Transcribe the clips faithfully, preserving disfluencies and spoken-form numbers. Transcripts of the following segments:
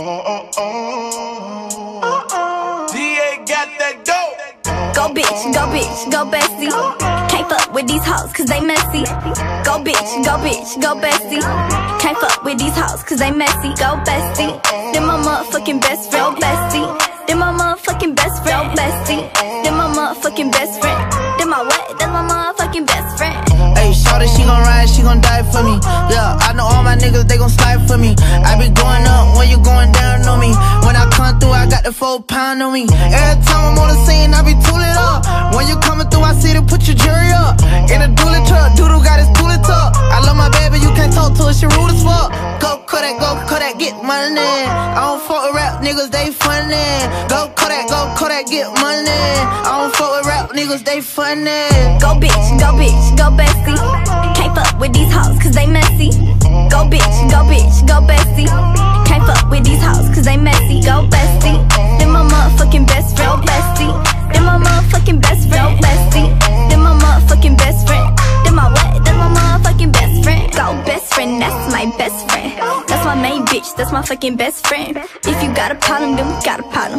Oh, oh, oh. D A got that dope. Go bitch, go bitch, go bestie. Can't fuck with these hoes cause they messy. Go bitch, go bitch, go bestie. Can't fuck with these hoes cause they messy. Go bestie. Then my motherfucking best friend, bestie. Then my motherfucking best friend, bestie. Then my motherfucking best friend. Then my what? That's my motherfucking best friend. Ayy, shawty, she gon' ride, she gon' die for me. Yeah, I know all my niggas, they gon' slide for me. I be going up when you going down on me. When I come through, I got the four pound on me. Every time I'm on the scene, I be tooling up. When you coming through, I see to put your jewelry up. In a dually truck, doodle got his tooling up. I love my baby, you can't talk to her, she rude as fuck. Go Kodak, go Kodak, get money. I don't fuck with rap niggas, they funny. Go Kodak, go Kodak, get money. I don't fuck with rap niggas, they funny. Go bitch, go bitch, go bestie. Can't fuck with these hoes cause they messy. Go bitch, go bitch, go bestie. Can't fuck with these hoes cause they messy. Go bestie. Then my motherfucking best friend, bestie. Then my motherfucking best friend, bestie. Then my motherfucking best friend. Then my what? Then my motherfucking best friend. Go best friend, that's my best friend. That's my main bitch, that's my fucking best friend. If you got a problem, then we got a problem.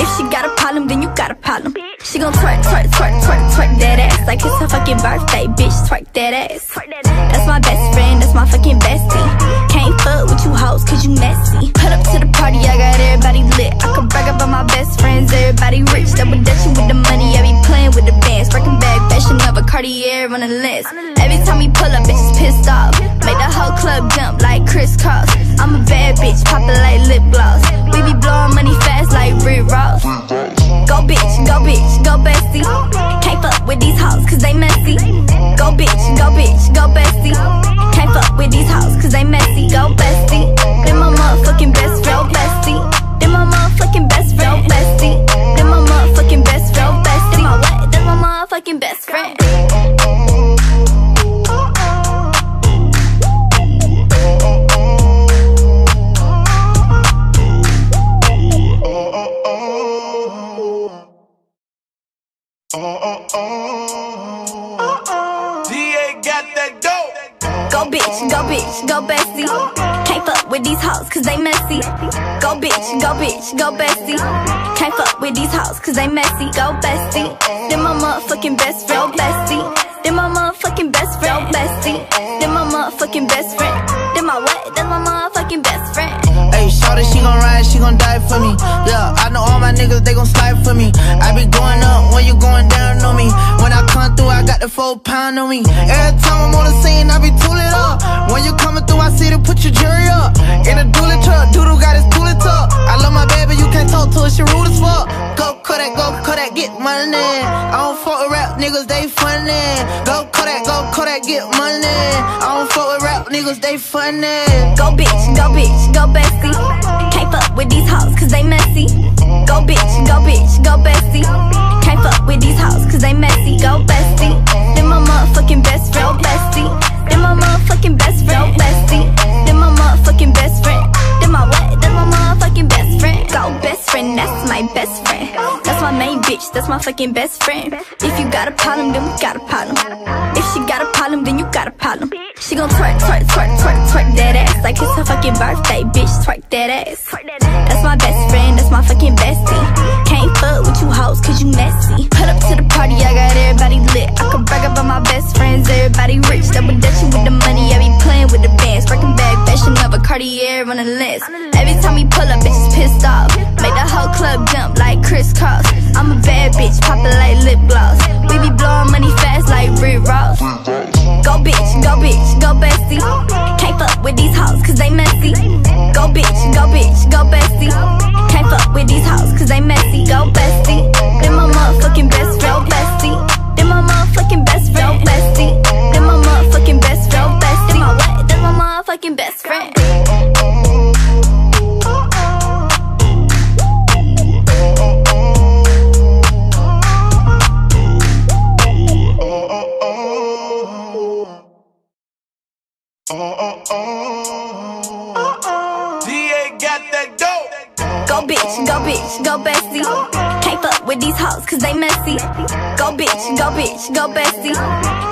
If she got a problem, then you got a problem. She gon' twerk, twerk, twerk, twerk, twerk that ass like it's her fucking birthday, bitch, twerk that ass. That's my best friend, that's my fucking bestie. Can't fuck with you hoes cause you messy. Put up to the party, I got everybody lit. I can brag about my best friends, everybody rich. Double dutching with the money, I be playing with the bands. Breaking back, fashion of a Cartier on the list. Every time we pull up, bitches pissed off. Make the whole club jump like Criss Cross. I'm a bad bitch, poppin' like lip gloss. We be blowin' money fast like Rick Ross. Go bitch, go bitch, go bestie. Can't fuck with these hoes cause they messy. Go bitch, go bitch, go bestie. Can't fuck with these hoes cause they messy. Go bestie. Then my motherfucking best friend, bestie. Then my motherfucking best friend, bestie. Then my motherfucking best friend, bestie. Then my what? Then my motherfucking best friend. Oh, oh, oh. D A got that dope. Go bitch, go bitch, go bestie. Can't fuck with these hoes cause they messy. Go bitch, go bitch, go bestie. Can't fuck with these hoes cause they messy. Go bestie. Then my motherfucking best friend, bestie. Then my motherfucking best friend, bestie. Then my motherfucking best friend. Then my what? Then my motherfucking best friend. Ayy, shawty, she gon' ride, she gon' die for me. Yeah, I know all my niggas, they gon' slide for me. I be going up when you going down on me. When I come through, I got the four pound on me. Every time I'm on the scene, I be tooling up. When you coming through, I see to put your jewelry up. In a dually truck, doodle got his tooling up. I love my baby, you can't talk to her, she rude as fuck. Go Kodak, go Kodak, get money. I don't fuck with rap niggas, they funny. Go Kodak, go Kodak, get money. I don't fuck with rap niggas, they funny. Go bitch, go bitch, go bestie. Can't fuck with these hoes cause they messy. Go bitch, go bitch, go bestie. Can't fuck with these hoes cause they messy. Go bestie. Then my motherfucking best friend, bestie. Then my motherfucking best friend, bestie. Then my motherfucking best friend. Then my what? Then my motherfucking best friend. Go best friend, that's my best friend. That's my main bitch, that's my fucking best friend. If you got a problem, then we got a problem. If she got a problem, then you got a problem. She gon' twerk, twerk, twerk, twerk, twerk that ass like it's her fucking birthday, bitch, twerk that ass. That's my best friend, that's my fucking bestie. Can't fuck with you hoes cause you messy. Put up to the party, I got everybody lit. I can brag about my best friends, everybody rich. Double dutching with the money, I be playing with the bands. Breaking back, fashion of a Cartier on the list. Every time we pull up, bitches pissed off. Make the whole club jump like Criss Cross. I'm a bad bitch, poppin' like lip gloss. We be blowin' money fast like Rick Ross. Go bitch, go bitch, go bestie. Can't fuck with these hoes cause they messy. Go bitch, go bitch, go bestie. Can't fuck with these hoes cause they messy. Go bestie. Then my motherfucking best friend, bestie. Then my motherfucking best friend, bestie. Then my motherfucking best friend, bestie. Then my what? Then my motherfucking best friend. Oh, oh, oh, oh, oh. D A got that dope. Go bitch, go bitch, go bestie. Can't fuck with these hoes cause they messy. Go bitch, go bitch, go bestie.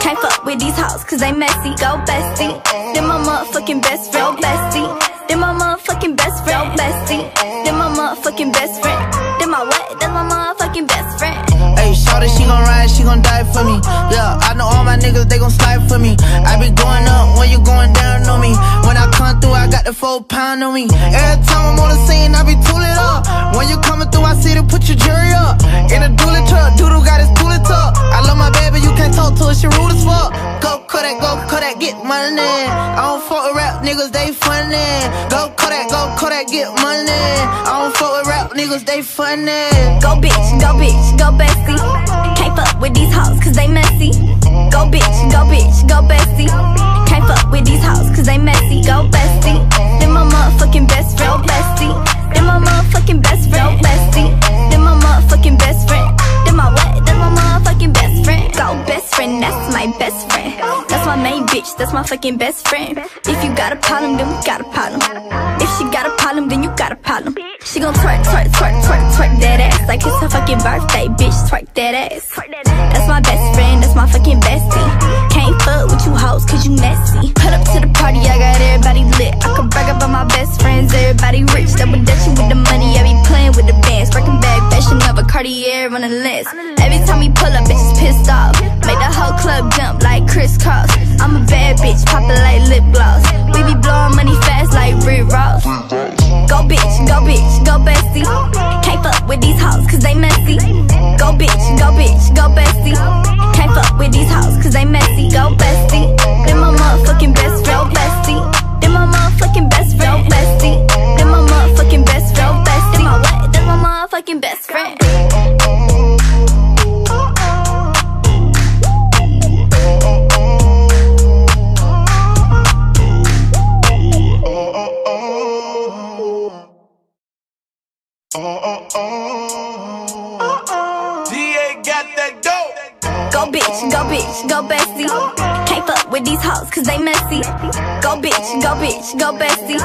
Can't fuck with these hoes cause they messy. Go bestie. Then my motherfucking best friend, bestie. They're my motherfucking best friend. Yo, bestie. They're my motherfucking best friend. They're my what? That's my motherfucking best friend. Hey, shawty, she gon' ride, she gon' die for me. Yeah, I know all my niggas, they gon' slide for me. I be going up when you going down on me. When I come through, I got the full pound on me. Every time I'm on the scene, I be too lit up. When you coming through, I see to put your jury up. In a dually truck, doodle got his toolie tuck. I love my baby, you can't talk to her, she rude as fuck. Go Kodak, go Kodak, get money. I don't fuck with rap niggas, they funny. Go Kodak, go Kodak, get money. I don't fuck with rap niggas, they funny. Go bitch, go bitch, go bestie. Can't fuck with these hoes, cause they messy. Go bitch, go bitch, go bestie. Can't fuck with these hoes, cause they messy. Go bestie. They're my motherfucking best friend. Go bestie. They're my motherfucking best friend. Go bestie. They're my motherfucking best friend. They're my what? They're my motherfucking best friend. Go best friend, that's my best friend. That's my main bitch, that's my fucking best friend. If you got a problem, then we got a problem. If she got a problem, then you got a problem. She gon' twerk, twerk, twerk, twerk, twerk that ass like it's her fucking birthday, bitch, twerk that ass. That's my best friend, that's my fucking bestie. Can't fuck with you hoes, cause you messy. Put up to the party, I got everybody lit. I can brag about my best friends, everybody rich. Double dutching with the money, I be playing with the bands. Breaking back, fashion of a Cartier on the list. Every time we pull up, bitches pissed off. Make the whole club jump like Criss Cross. I'm a bad bitch, poppin' like lip gloss. We be blowin' money fast like Rick Ross. Go bitch, go bitch, go bestie. Can't fuck with these hoes, cause they messy. Go bitch, go bitch, go bestie. Can't fuck with these hoes, cause they messy. Go bestie. They're my motherfucking best friend. Go bestie. They're my motherfucking best friend. Go bestie. They're my motherfucking best friend. Go bestie. They're my what? They're my motherfucking best friend. D A got that dope. Go bitch, go bitch, go bestie. Can't fuck with these hoes, cause they messy. Go bitch, go bitch, go bestie.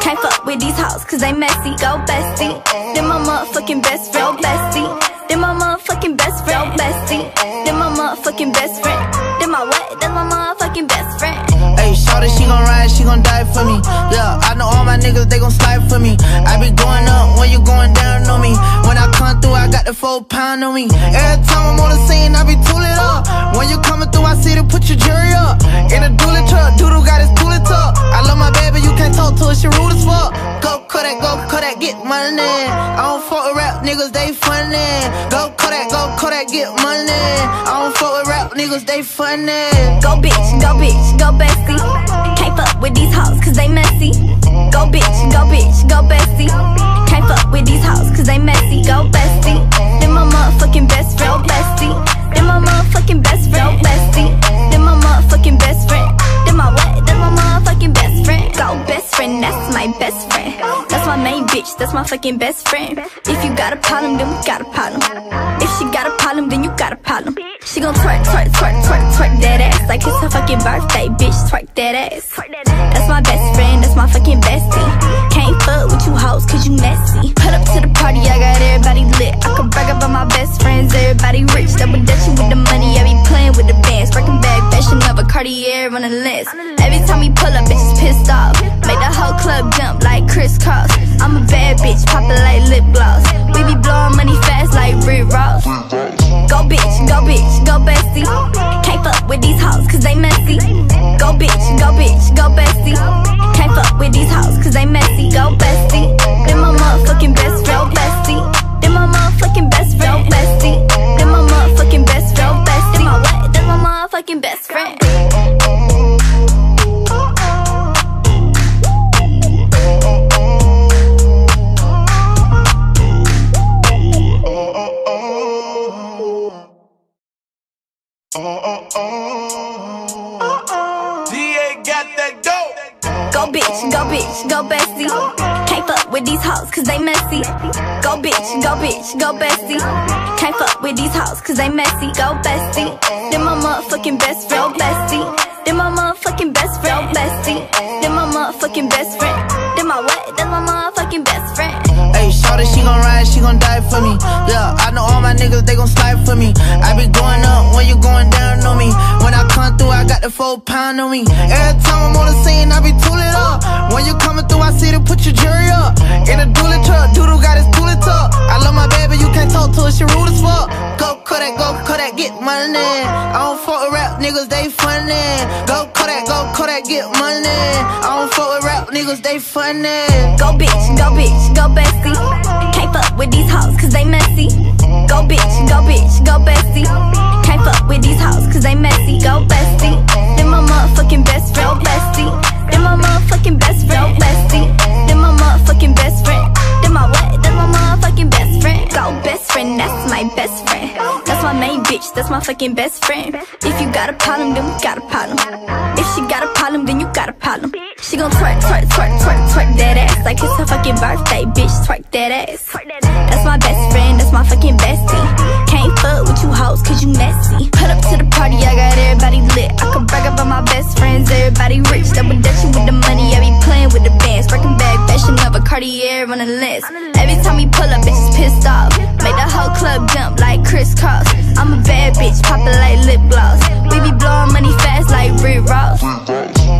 Can't fuck with these hoes, cause they messy. Go bestie. They're my motherfucking best friend. Go bestie. They're my motherfucking best friend. Go bestie. They're my motherfucking best friend. They're my what? They're my motherfucking best friend. Hey, shawty, she gon' ride, she gon' die for me. Yeah, I know all my niggas, they gon' slide for me. I be going up when you going down on me. When I come through, I got the full pound on me. Every time I'm on the scene, I be too lit up. When you coming through, I see to put your jury up. In a dually truck, doodle got his toolie tuck. I love my baby, you can't talk to her, she rude as fuck. Go Kodak, go Kodak, get money. I don't fuck with rap niggas, they funny. Go Kodak, go Kodak, get money. I don't fuck with rap niggas, they funny. Go bitch, go bitch, go bestie. Can't fuck with these hoes, cause they messy. Go bitch, go bitch, go bestie. Can't fuck with these hoes, cause they messy. Go bestie. They're my motherfucking best friend. Go bestie. They're my motherfucking best friend. Go bestie. They're my motherfucking best friend. They're my what? They're my motherfucking best friend. Go best friend, that's my best friend. That's my main bitch, that's my fucking best friend. If you got a problem, then we got a problem. If she got a problem, then you got a problem. She gon' twerk, twerk, twerk, twerk, twerk that ass like it's her fucking birthday, bitch, twerk that ass. That's my best friend, that's my fucking bestie. Can't fuck with you hoes, cause you messy. Put up to the party, I got everybody lit. I can brag about my best friends, everybody rich. Double dutching with the money, I be playing with the bands. Breaking back, fashion of a Cartier on the list. Every time we pull up, bitches pissed off. Make the whole club jump like Criss Cross. I'm a bad bitch, poppin' like lip gloss. We be blowin' money fast like Rick Ross. Go bitch, go bitch, go bestie. Can't fuck with these hoes, cause they messy. Go bitch, go bitch, go bestie. Can't fuck with these hoes, cause they messy. Go bestie. They're my motherfucking best friend. Go bestie. They're my motherfucking best friend. Go bestie. They're my motherfucking best friend. Go bestie. They're my what? They're my motherfucking best friend. D A got that dope. Go bitch, go bitch, go bestie. Can't fuck with these hoes, cause they messy. Go bitch, go bitch, go bestie. Can't fuck with these hoes, cause they messy. Go bestie. They're my motherfucking best friend. Go bestie. They're my motherfucking best friend. Go bestie. They're my motherfucking best friend. They're my what? They're my motherfucking best friend. Hey, shawty, she gon' ride, she gon' die for me. Yeah, I know all my niggas, they gon' slide for me. I be going up when you going down on me. When I come come through, I got the four pound on me. Every time I'm on the scene, I be tooling up. When you coming through, I see to put your jury up. In a dually truck, doodle got his tooling up. I love my baby, you can't talk to her, she rude as fuck. Go Kodak, go Kodak, get money. I don't fuck with rap niggas, they funny. Go Kodak, go Kodak, get money. I don't fuck with rap niggas, they funny. Go bitch, go bitch, go bestie. Can't fuck with these hoes, cause they messy. Go bitch, go bitch, go bestie. Can't fuck with these hoes, cause they messy. Go bestie. Then my motherfucking best friend, bestie. Then my motherfucking best friend, bestie. Then my motherfucking best friend. Then my what? Then my motherfucking best friend. Go best friend, that's my best friend. That's my main bitch, that's my fucking best friend. If you got a problem, then we got a problem. If she got a problem, then you got a problem. She gon' twerk, twerk, twerk, twerk, twerk that ass like it's her fucking birthday, bitch, twerk that ass. That's my best friend, that's my fucking bestie. Can't fuck with you hoes cause you messy. Put up to the party, I got everybody lit. I can brag about my best friends, everybody rich. Double dutching with the money, I be playing with the bands. Breaking back, fashion of a Cartier on the list. Every time we pull up, bitches pissed off. Make the whole club jump like Criss Cross. I'm a bad bitch, poppin' like lip gloss. We be blowin' money fast like Rick Ross.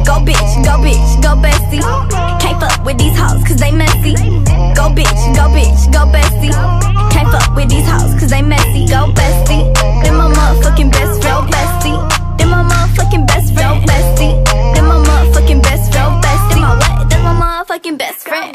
Go bitch, go bitch, go bestie. Can't fuck with these hoes cause they messy. Go bitch, go bitch, go bestie. Can't fuck with these hoes cause they messy. Go bestie. Then my motherfucking best friend, bestie. Then my motherfucking best friend, bestie. Then my motherfucking best friend, bestie. My what? Then my motherfucking best friend.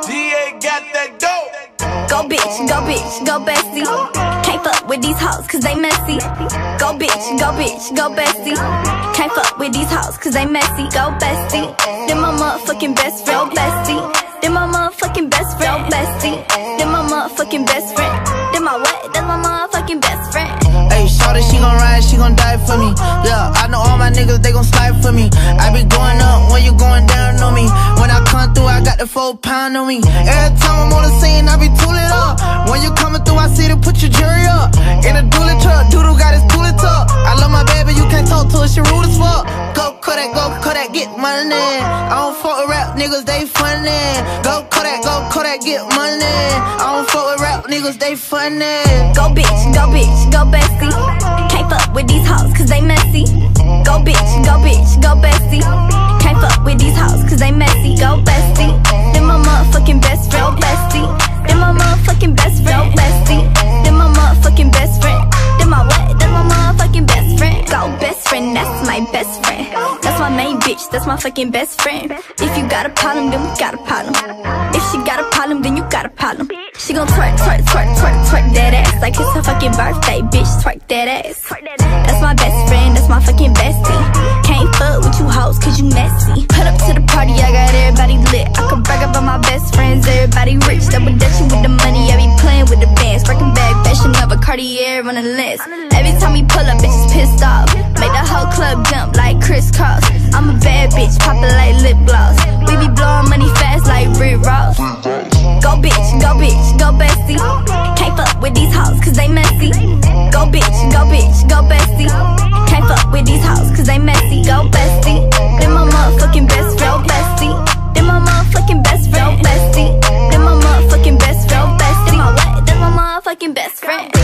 D A got that dope. Go bitch, go bitch, go bestie. Can't fuck with these hoes cause they messy. Go bitch, go bitch, go bestie. Can't fuck with these hoes cause they messy. Go bestie. Then my motherfucking best friend, bestie. Then my motherfucking best friend, bestie. Then my motherfucking best friend. Then my what? That's my motherfucking best friend. Ayy, shawty, she gon' ride, she gon' die for me. Yeah, I know all my niggas, they gon' slide for me. I be going up when you going down on me. When I come through, I got the four pound on me. Every time I'm on the scene, I be tooling up. When you coming through, I see to put your jury up. In a dually truck, doodle got his tooling up. I love my baby, you can't talk to her, she rude as fuck. Go Kodak, go Kodak, get money. I don't fuck with rap niggas, they funny. Go Kodak, go Kodak, get money. I don't fuck with rap niggas, they funny. Go bitch, go bitch, go bestie. Can't fuck with these hoes cause they messy. Go bitch, go bitch, go bestie. Can't fuck with these hoes cause they messy. Go bestie. Then my motherfucking best friend, bestie. Then my motherfucking best friend, bestie. Then my motherfucking best friend. Then my what? Then my motherfucking best friend. Go best friend, that's my best friend. That's my main bitch, that's my fucking best friend. If you got a problem, then we got a problem. If she got a problem, then you got a problem. She gon' twerk, twerk, twerk, twerk, twerk that ass like it's her fucking birthday, bitch, twerk that ass. That's my best friend, that's my fucking bestie. Can't fuck with you hoes cause you messy. Put up to the party, I got everybody lit. I can brag about my best friends, everybody rich. Double dutching with the money, I be playing with the bands. Breaking back, fashion of a Cartier on the list. Every time we pull up, bitches pissed off. Make the whole club jump like Criss Cross. I'm a bad bitch, poppin' like lip gloss. We be blowin' money fast like Rick Ross. Go bitch, go bitch, go bestie. Can't fuck with these hoes cause they messy. Go bitch, go bitch, go bestie. Can't fuck with these hoes cause they messy. Go bestie. Then my motherfucking best friend, bestie. Then my motherfucking best friend, bestie. Then my motherfucking best friend, bestie. My what? Then my motherfucking best friend. D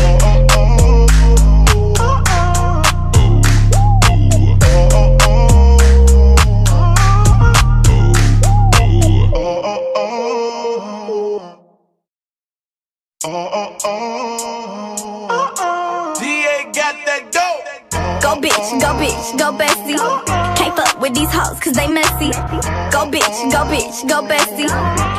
A got that dope. Go bitch, go bitch, go bestie. Can't fuck with these hoes cause they messy. Go bitch, go bitch, go bestie.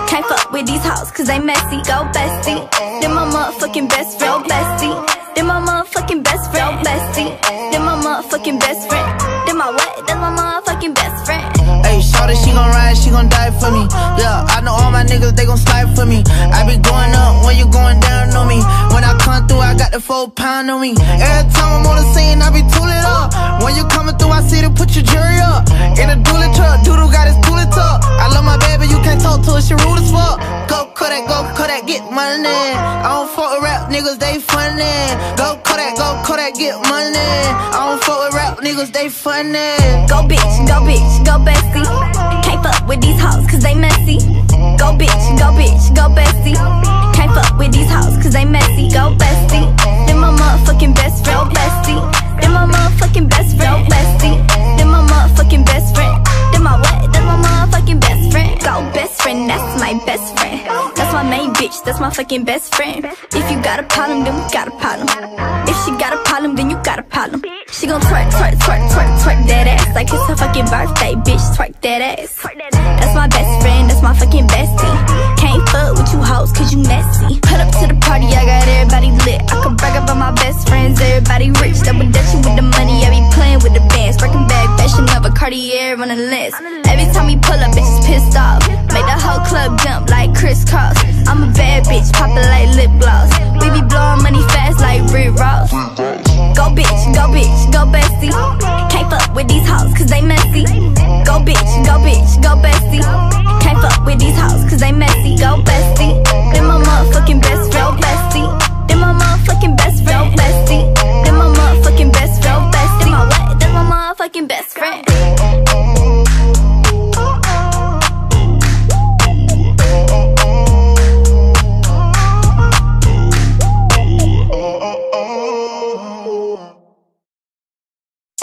Can't fuck with these hoes cause they messy. Go bestie. Then my motherfucking best friend, bestie. Then my motherfucking best friend, bestie. Then my motherfucking best friend. Then my what? Then my motherfucking best friend. Ayy, shawty, she gon' ride, she gon' die for me. Yeah, I know all my niggas, they gon' slide for me. I be going up when you going down on me. When I come through, I got the four pound on me. Every time I'm on the scene, I be tooling up. When you coming through, I see to put your jury up. In a dually truck, doodle got his tooling up. I love my baby, you can't talk to her, she rude as fuck. Go Kodak, go Kodak, get money. I don't fuck with rap niggas, they funny. Go Kodak, go Kodak, get money. I don't fuck with rap niggas, they funny. Go bitch, go bitch, go bestie. Can't fuck with these hoes cause they messy. Go bitch, go bitch, go bestie. Can't fuck with these hoes cause they messy. Go bestie. Then my motherfucking best friend, bestie. Then my motherfucking best friend, bestie. Then my motherfucking best friend. Then my what? Then my motherfucking best friend. Go best friend, that's my best friend. That's my main bitch, that's my fucking best friend. If you got a problem, then we got a problem. If she got a problem, then you got a problem. She gon' twerk, twerk, twerk, twerk, twerk that ass like it's her fucking birthday, bitch, twerk that ass. That's my best friend, that's my fucking bestie. Can't fuck with you hoes cause you messy. Put up to the party, I got everybody lit. I can brag about my best friends, everybody rich. Double dutching with the money, I be playing with the bands. Working back, fashion of a Cartier on the list. Every time we pull up, bitches pissed off. Make the whole club jump like Criss Cross. I'm a bad bitch, poppin' like lip gloss. We be blowin' money fast like Rick Ross. Go bitch, go bitch, go bestie. Can't fuck with these hoes cause they messy. Go bitch, go bitch, go bestie. Can't fuck with these hoes cause they messy. Go bestie. Then my motherfucking best friend, bestie. Then my motherfucking best friend, bestie. Then my motherfucking best friend, bestie. Then my what? Then my motherfucking best friend. D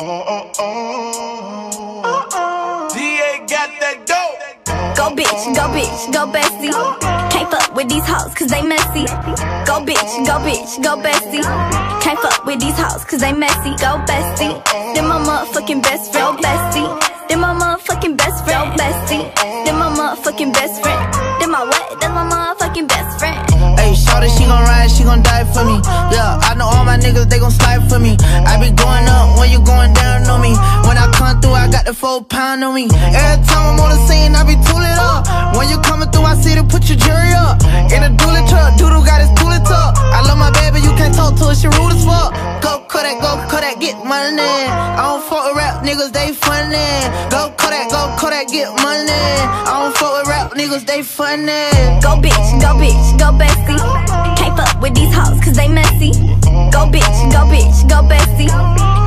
A got that dope. Go bitch, go bitch, go bestie. Can't fuck with these hoes cause they messy. Go bitch, go bitch, go bestie. Can't fuck with these hoes cause they messy. Go bestie. Then my motherfucking best friend, bestie. Then my motherfucking best friend, bestie. Then my motherfucking best friend. Then my what? Then my motherfucking best friend. Ayy, shawty, she gon' ride, she gon' die for me. Yeah, I know all my niggas, they gon' slide for me. I be going up when you going down on me. When I come through, I got the four pound on me. Every time I'm on the scene, I be too lit up. When you coming through, I see to put your jury up. In a dually truck, doodle got his toolie tuck. I love my baby, you can't talk to her, she rude as fuck. Go Kodak, go Kodak, get money. I don't fuck with rap niggas, they funny. Go Kodak, go Kodak, get money. I don't fuck with rap niggas, they funny. Go bitch, go bitch, go bestie. Can't fuck with these hoes cause they messy. Go bitch, go bitch, go bestie.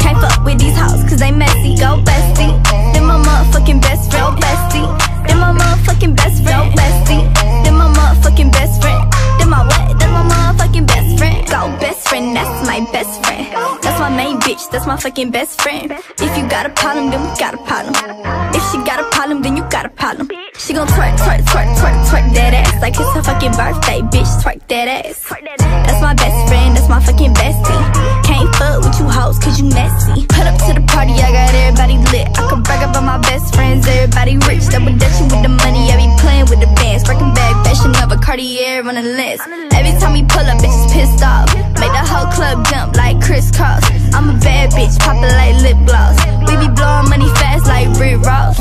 Can't fuck with these hoes cause they messy. Go bestie. Then my motherfucking best friend, bestie. Then my motherfucking best friend, bestie. Then my motherfucking best friend. Then my what? Then my motherfucking best friend. Go best friend, that's my best friend. That's my main bitch, that's my fucking best friend. If you got a problem, then we got a problem. If she got a problem, then you got a problem. She gon' twerk, twerk, twerk, twerk, twerk that ass like it's her fucking birthday, bitch, twerk that ass. That's my best friend, that's my fucking bestie. Can't fuck with you hoes cause you messy. Put up to the party, I got everybody lit. I can brag about my best friends, everybody rich. Double dutching with the money, I be playing with the bands. Working back, fashion of a Cartier on the list. Every time we pull up, bitches pissed off. Make the whole club jump like Criss Cross. I'm a bad bitch, poppin' like lip gloss. We be blowin' money fast like Rick Ross.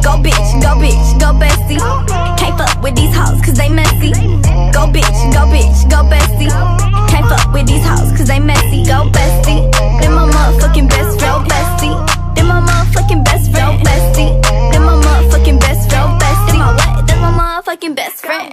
Go bitch, go bitch, go bestie. Can't fuck with these hoes cause they messy. Go bitch, go bitch, go bestie. Can't fuck with these hoes cause they messy. Go bestie. Then my motherfucking best friend, bestie. Then my motherfucking best friend, bestie. Then my motherfucking best friend, bestie. Then my what? Then my motherfucking best friend.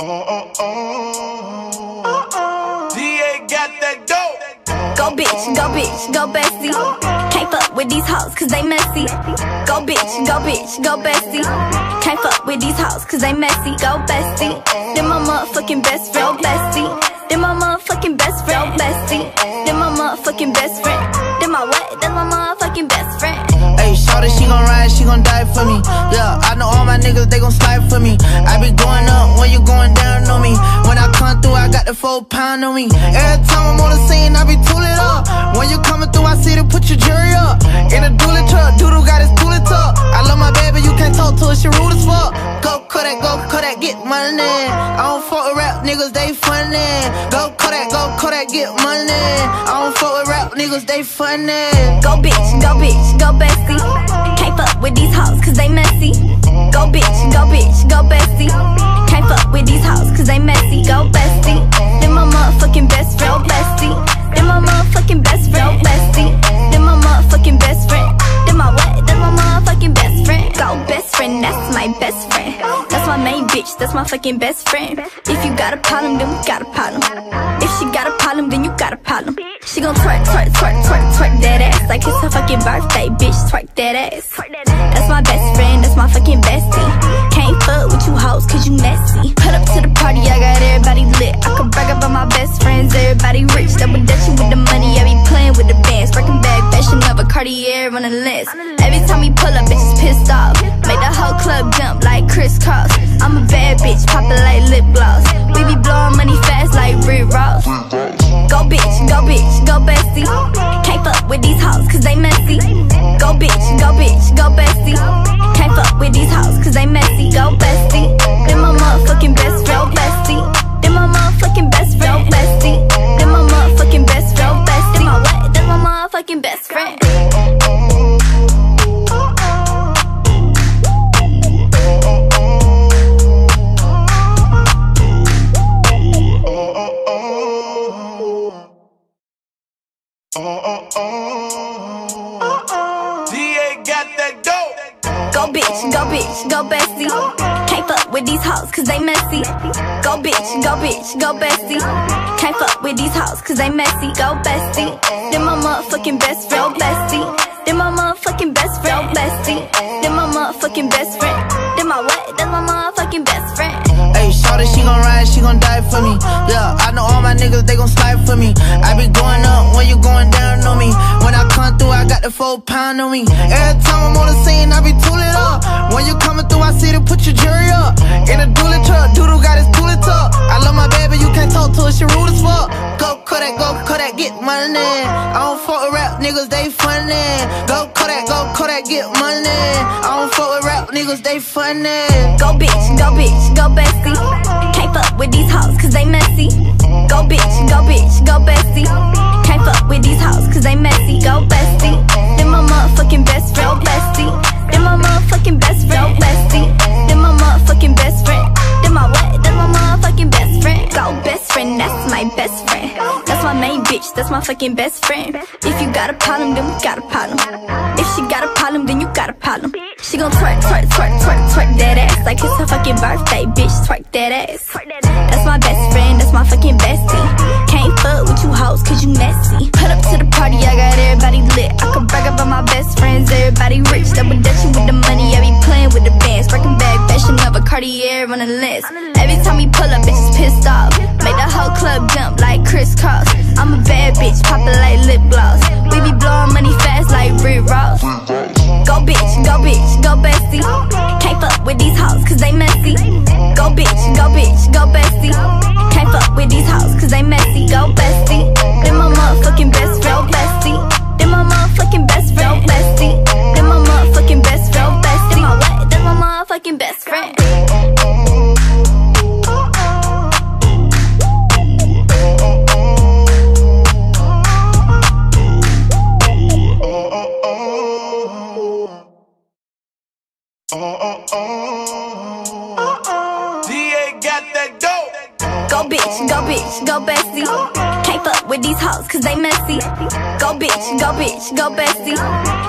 Oh, oh, oh. Oh, oh. D A got that dope. Go bitch, go bitch, go bestie. Can't fuck with these hoes cause they messy. Go bitch, go bitch, go bestie. Can't fuck with these hoes cause they messy. Go bestie. Then my motherfucking best friend, bestie. Then my motherfucking best friend, bestie. Then my motherfucking best friend. Then my what? Then my motherfucking best friend. Ayy, shawty, she gon' ride, she gon' die for me. Yeah, I know all my niggas, they gon' slide for me. I be going up when you going down on me. When I come through, I got the four pound on me. Every time I'm on the scene, I be too lit up. When you coming through, I see to put your jury up. In a dually truck, doodle got his toolie tuck. I love my baby, you can't talk to her, she rude as fuck. Go Kodak, go Kodak, get money. I don't fuck with rap niggas, they funny. Go Kodak, go Kodak, get money. I don't fuck with rap niggas, they funny. Go bitch, go bitch, go bestie. Can't fuck with these hoes cause they messy. Go bitch, go bitch, go bestie. Can't fuck with these hoes cause they messy. Go bestie. Then my motherfucking best friend, bestie. Then my motherfucking best friend, bestie. Then my motherfucking best friend. Then my what? Then my motherfucking that's my fucking best friend. If you got a problem, then we got a problem. If she got a problem, then you got a problem. She gon' twerk, twerk, twerk, twerk, twerk that ass like it's her fucking birthday, bitch, twerk that ass. That's my best friend, that's my fucking bestie. Can't fuck with you hoes, cause you messy. Put up to the party, I got everybody lit. I can brag about my best friends, everybody rich. Double dutching with the money, I be playing with the bands. Breaking back, fashion of a Cartier on the list. Every time we pull up, bitches pissed off. Make the whole club jump like Criss Cross. I'm a bad bitch, poppin' like lip gloss. We be blowin' money fast like Rick Ross. Go bitch, go bitch, go bestie. Can't fuck with these hoes, cause they messy. Go bitch, go bitch, go bestie. Can't fuck with these hoes, cause they messy. Go bestie, then my motherfucking best friend. Go bestie, then my motherfucking best friend. Go bestie, then my motherfucking best friend. Go bestie, then my what? Then my motherfucking best friend. D A got that dope. Go bitch, go bitch, go bestie. Can't fuck with these hoes, cause they messy. Go bitch, go bitch, go bestie. Can't fuck with these hoes, cause they messy. Go bestie, then my motherfucking best friend. Go bestie, then my motherfucking best friend. Go bestie, then my motherfucking best friend. Then my what? Then my motherfucking best friend. Ayy, shawty, she gon' ride, she gon' die for me. Yeah, I know all my niggas, they gon' slide for me. I be going up when you going down on me. When I come through, I got the four pound on me. Every time I'm on the scene, I be too lit up. When you coming through, I see to put your jury up. In a dually truck, doodle got his toolie up. I love my baby, you can't talk to her, she rude as fuck. Go Kodak, go Kodak, get money. I don't fuck with rap niggas, they funny. Go Kodak, go Kodak, get money. I don't fuck with rap niggas, they funny. Go bitch, go bitch, go bestie. Can't fuck with these hoes, cause they messy. Go bitch, go bitch, go bestie. Can't fuck with these hoes, cause they messy. Go bestie, then my motherfucking best friend. Go bestie, then my motherfucking best friend. Go bestie, then my motherfucking best friend. Then my what? Then my motherfucking best friend. Go best friend, that's my best friend. That's my main bitch, that's my fucking best friend. If you got a problem, then we got a problem. If she got a problem, then you got a problem. She gon' twerk, twerk, twerk, twerk, twerk that ass like it's her fucking birthday, bitch, twerk that ass. That's my best friend, that's my fucking bestie. Can't fuck with you hoes, cause you messy. Put up to the party, I got everybody lit. I can brag about my best friends, everybody rich. Double dutching with the money, I be playing with the bands. Breaking back, fashion of a Cartier on the list. Every time we pull up, bitches pissed off. Make the whole club jump like Criss Cross. I'm a bad bitch, poppin' like lip gloss. We be blowin' money fast like Rick Ross. Go bitch, go bitch, go bestie. Can't fuck with these hoes, cause they messy. Go bitch, go bitch, go bestie. Can't fuck with these hoes, cause they messy. Go bestie, then my motherfucking best friend. Go bestie, then my motherfucking best friend. Go bestie, then my motherfucking best friend. Go bestie, then my what? Then my motherfucking best friend. D A got that dope. Go bitch, go bitch, go bestie. Can't fuck with these hoes, cause they messy. Go bitch, go bitch, go bestie.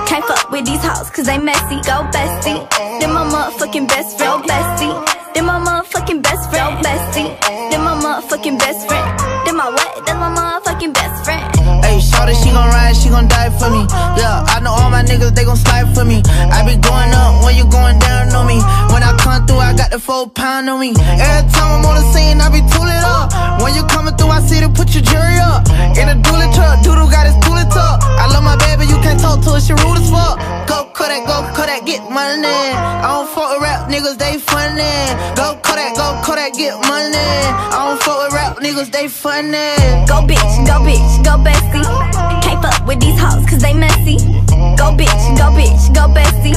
Can't fuck with these hoes, cause they messy. Go bestie, then my motherfucking best friend. Go bestie, then my motherfucking best friend. Go bestie, then my motherfucking best friend. Then my what? Then my motherfucking best friend. Ayy, shawty, she gon' ride, she gon' die for me. Yeah, I know all my niggas, they gon' slide for me. I be going up when you going down on me. When I come through, I got the four pound on me. Every time I'm on the scene, I be too lit up. When you coming through, I see to put your jury up. In a dually truck, doodle got his toolie up. I love my baby, you can't talk to her, she rude as fuck. Go Kodak, go Kodak, get money. I don't fuck with rap niggas, they funny. Go Kodak, go Kodak, get money. I don't fuck with rap niggas, they funny. Go bitch, go bitch, go bestie. Can't fuck with these hoes, cause they messy. Go bitch, go bitch, go bestie.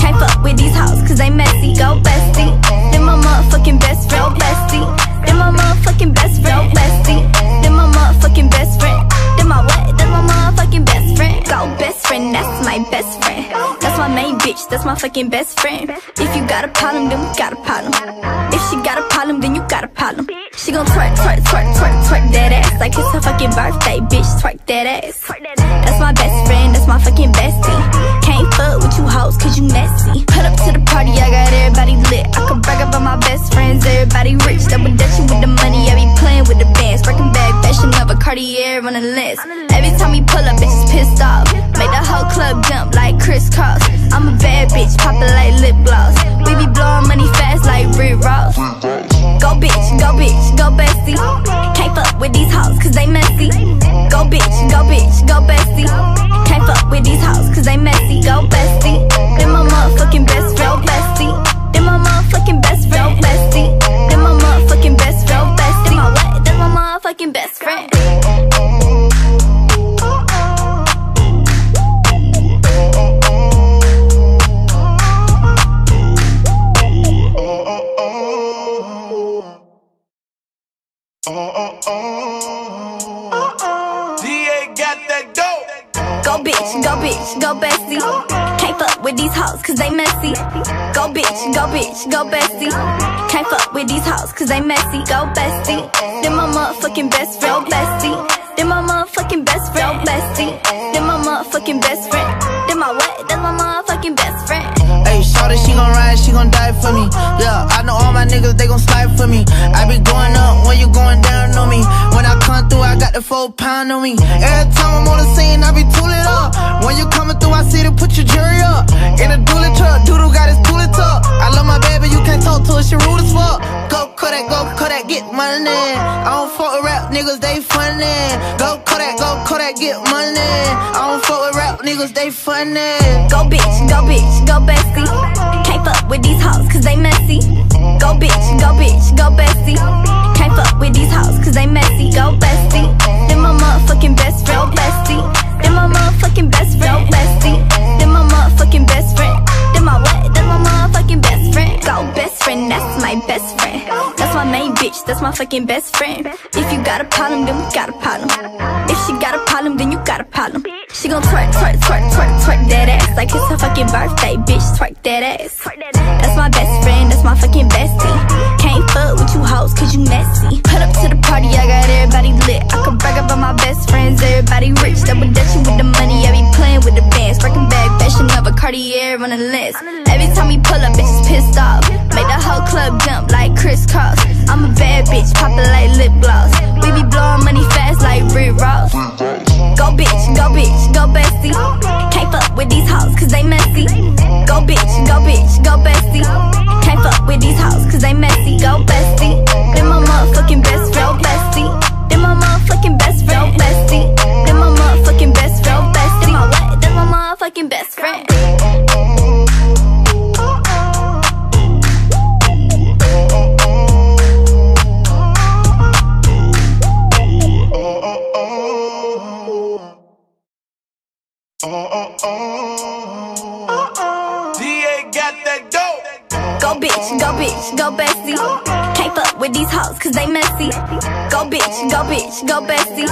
Can't fuck with these hoes, cause they messy. Go bestie, then my motherfucking best friend. Go bestie, then my motherfucking best friend. Go bestie, then my motherfucking best friend. Then my what? Then my motherfucking best friend. Go best friend, that's my best friend. That's my main bitch, that's my fucking best friend. If you got a problem, then we got a problem. If she got a problem, then you got a problem. She gon' twerk, twerk, twerk, twerk, twerk that ass like it's her fucking birthday, bitch, twerk that ass. That's my best friend, that's my fucking bestie. Can't fuck with you hoes, cause you messy. Put up to the party, I got everybody everybody lit. I can brag about my best friends, everybody rich. Double dutching with the money, I be playing with the bands. Breaking bag, fashion of a Cartier on the lens. Every time we pull up, bitches pissed off. Make the whole club jump like Criss Cross. I'm a bad bitch, poppin' like lip gloss. We be blowin' money fast like Rick Ross. Go bitch, go bitch, go bestie. Can't fuck with these hoes, cause they messy. Go bitch, go bitch, go bestie. Can't fuck with these hoes, cause they messy. Go bestie. Then my motherfucking best friend, bestie. Then my motherfucking best friend, bestie. Then my motherfucking best friend, bestie. Then my what? Then my motherfucking best friend. D A got that dope. Go bitch, go bitch, go bestie. With these hoes, cause they messy. Go bitch, go bitch, go bestie. Can't fuck with these hoes, cause they messy. Go bestie. Then my motherfucking best friend, bestie. Then my motherfucking best friend, bestie. Then my motherfucking best friend. Then my what? That's my motherfucking best friend. Ayy, shorty, she gon' ride, she gon' die for me. Yeah, I know all my niggas, they gon' slide for me. I be going up when you going down on me. When I come through, I got the full pound on me. Every time I'm on the scene, I be too lit up. When you coming through, I see to put your jury up. In a dually truck, doodle got his toolie tuck. I love my baby, you can't talk to her, she rude as fuck. Go Kodak, go Kodak, get money. I don't fuck with rap niggas, they funny. Go Kodak, go Kodak, get money. I don't fuck with rap niggas, they funny. Go bitch, go bitch, go bestie. Can't fuck with these hoes, cause they messy. Go bitch, go bitch, go bestie. Can't fuck with these hoes, cause they messy. Go bestie. Then my motherfucking best friend, bestie. Then my motherfucking best friend, bestie. Then my motherfucking best friend. Then my what? Then my motherfucking best friend. Go best friend, that's my best friend. That's my main bitch, that's my fucking best friend. If you got a problem, then we got a problem. If she got a problem, then you got a problem. She gon' twerk, twerk, twerk, twerk, twerk that ass like it's her fucking birthday, bitch, twerk that ass. That's my best friend, that's my fucking bestie. Can't fuck with you hoes, cause you messy. Put up to the party, I got everybody lit. I can brag about my best friends, everybody rich. Double dutching with the money, I be playing with the bands. Breaking bag, fashion of a Cartier on the list. Every time we pull up, bitches pissed off. Make the whole club jump like Criss Cross. I'm a bad bitch, poppin' like lip gloss. We be blowin' money fast like Rick Ross. Go bitch, go bitch, go bestie. Can't fuck with these hoes, cause they messy. Go bitch, go bitch, go bestie. Can't fuck with these hoes, cause they messy. Go bestie. Then my motherfucking best friend, bestie. Then my motherfucking best friend, bestie. Then my motherfucking best friend, bestie. Then my what? Then my motherfucking best friend. D A got that dope. Go bitch, go bitch, go bestie. Can't fuck with these hoes, cause they messy. Go bitch, go bitch, go bestie.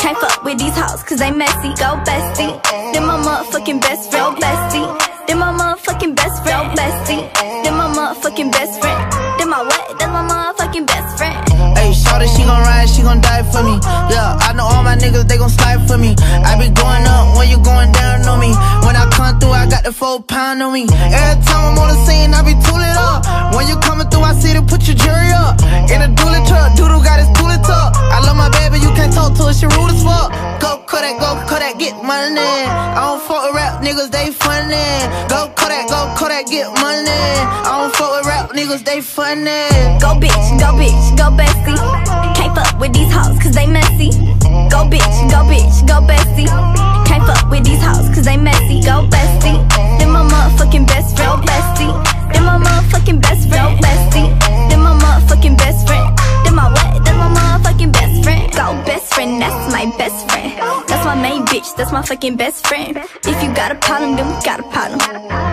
Can't fuck with these hoes, cause they messy. Go bestie. Then my motherfucking best friend, bestie. Then my motherfucking best friend, bestie. Then my motherfucking best friend. Then my what? That's my motherfucking best friend. Ayy, shorty, she gon' ride, she gon' die for me. Yeah, I know all my niggas, they gon' slide for me. I be going up when you going down on me. When I come through, I got the full pound on me. Every time I'm on the scene, I be too lit up. When you coming through, I see to put your jury up. In a dually truck, doodle got his toolie tuck. I love my baby, you can't talk to her, she rude as fuck. Go Kodak, go Kodak, get money. I don't fuck with rap niggas, they funny. Go Kodak, go Kodak, get money. I don't fuck with rap niggas, they funny. Go bitch, go bitch, go bestie. Can't fuck with these hoes, cause they messy. Go bitch, go bitch, go bestie. Can't fuck with these hoes, cause they messy. Go bestie. Then my motherfucking best friend, bestie. Then my motherfucking best friend, bestie. Then my motherfucking best friend. Then my what? Then my motherfucking best friend. Go best friend, that's my best friend. That's my main bitch, that's my fucking best friend. If you got a problem, then we got a problem.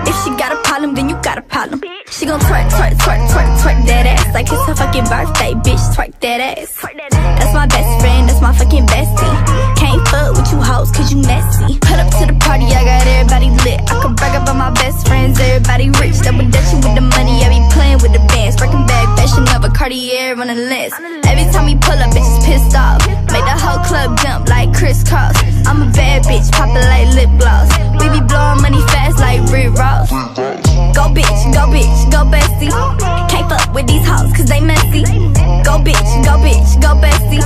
If she got a problem, then you got a problem. She gon' twerk, twerk, twerk, twerk, twerk that ass like it's her fucking birthday, bitch, twerk that ass. That's my best friend, that's my fucking bestie. Can't fuck with you hoes, cause you messy. Put up to the party, I got everybody lit. I can brag about my best friends, everybody rich. Double dutching with the money, I be playing with the bands. Breaking bag, fashion of a Cartier on the list. Every time we pull up, bitches pissed off. Make the whole club jump like Criss Cross. I'm a bad bitch, poppin' like lip gloss. We be blowin' money fast like Rick Ross. Go bitch, go bitch, go bestie. Can't fuck with these hoes cause they messy. Go bitch, go bitch, go bestie.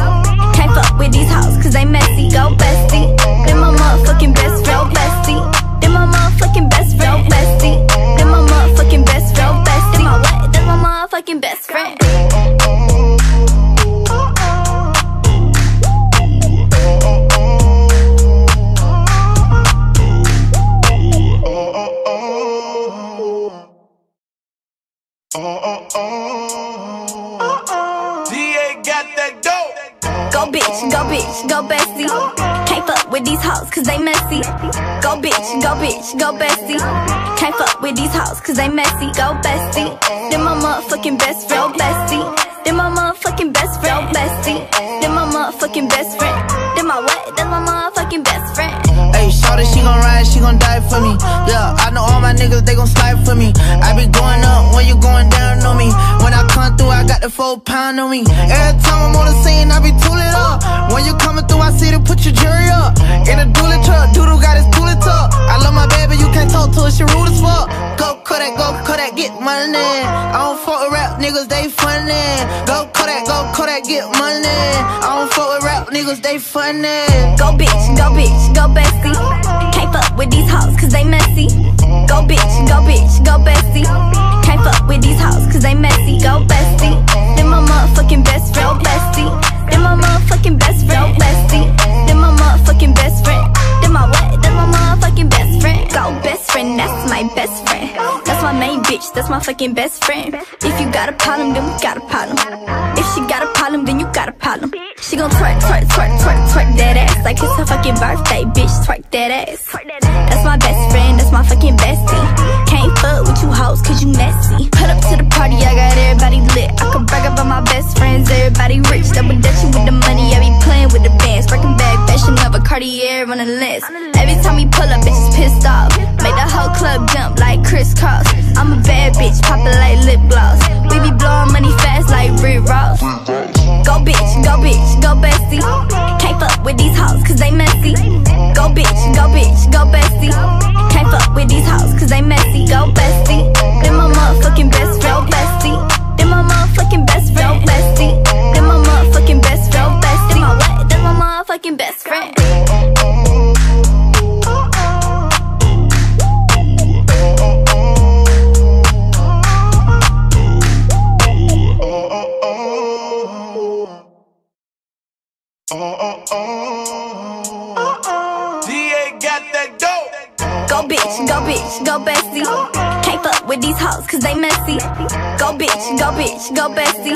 Can't fuck with these hoes cause they messy. Go bestie. Then my motherfucking best real bestie. Then my motherfucking best real bestie. Then my motherfucking best real bestie. Then my what? Then my motherfucking best friend. D A got that dope. Go bitch, go bitch, go bestie. Can't fuck with these hoes cause they messy. Go bitch, go bitch, go bestie. Can't fuck with these hoes cause they messy. Go bestie. Then my motherfucking best real bestie. Then my motherfucking best real bestie. Then my motherfucking best friend. Then my what? Then my motherfucking best friend. Ayy, shawty, she gon' ride, she gon' die for me. Yeah, I know all my niggas, they gon' slide for me. I be going up when you going down on me. When I come through, I got the full pound on me. Every time I'm on the scene, I be too lit up. When you coming through, I see to put your jury up. In a dually truck, doodle got his toolie tuck. I love my baby, you can't talk to her, she rude as fuck. Go Kodak, go Kodak, get money. I don't fuck with rap niggas, they funny. Go Kodak, go Kodak, get money. I don't fuck with rap niggas, they funny. Go bitch, go bitch, go bestie. Can't fuck with these hoes cause they messy. Go bitch, go bitch, go bestie. Can't fuck with these hoes cause they messy. Go bestie. Then my motherfucking best real bestie. Then my motherfucking best real bestie. Then my motherfucking best friend. Then my what? Then my motherfucking best friend. Go best friend, that's my best friend. That's my main bitch, that's my fucking best friend. If you got a problem, then we got a problem. If she got a problem, then you got a problem. She gon' twerk, twerk, twerk, twerk, twerk that ass like it's her fucking birthday, bitch, twerk that ass. That's my best friend, that's my fucking bestie. Can't fuck with you hoes cause you messy. Put up to the party, I got everybody lit. I can brag about my best friends, everybody rich. Double dutching with the money, I be playing with the bands. Breaking back, fashion of a Cartier on the list. Every time we pull up, bitches pissed off. Make the whole club jump like Criss Cross. I'm a bad bitch, poppin' like lip gloss. We be blowing money fast like Rick Ross. Go bitch, go bitch, go bestie. Can't fuck with these hoes cause they messy. Go bitch, go bitch, go bestie. Can't fuck with these hoes cause they messy. Go bestie. Then my motherfucking best real bestie. Then my motherfucking best real bestie. Then my motherfucking best real bestie. Then my what? Then my motherfucking best friend. D A got that dope. Go bitch, go bitch, go bestie. Can't fuck with these hoes cause they messy. Go bitch, go bitch, go bestie.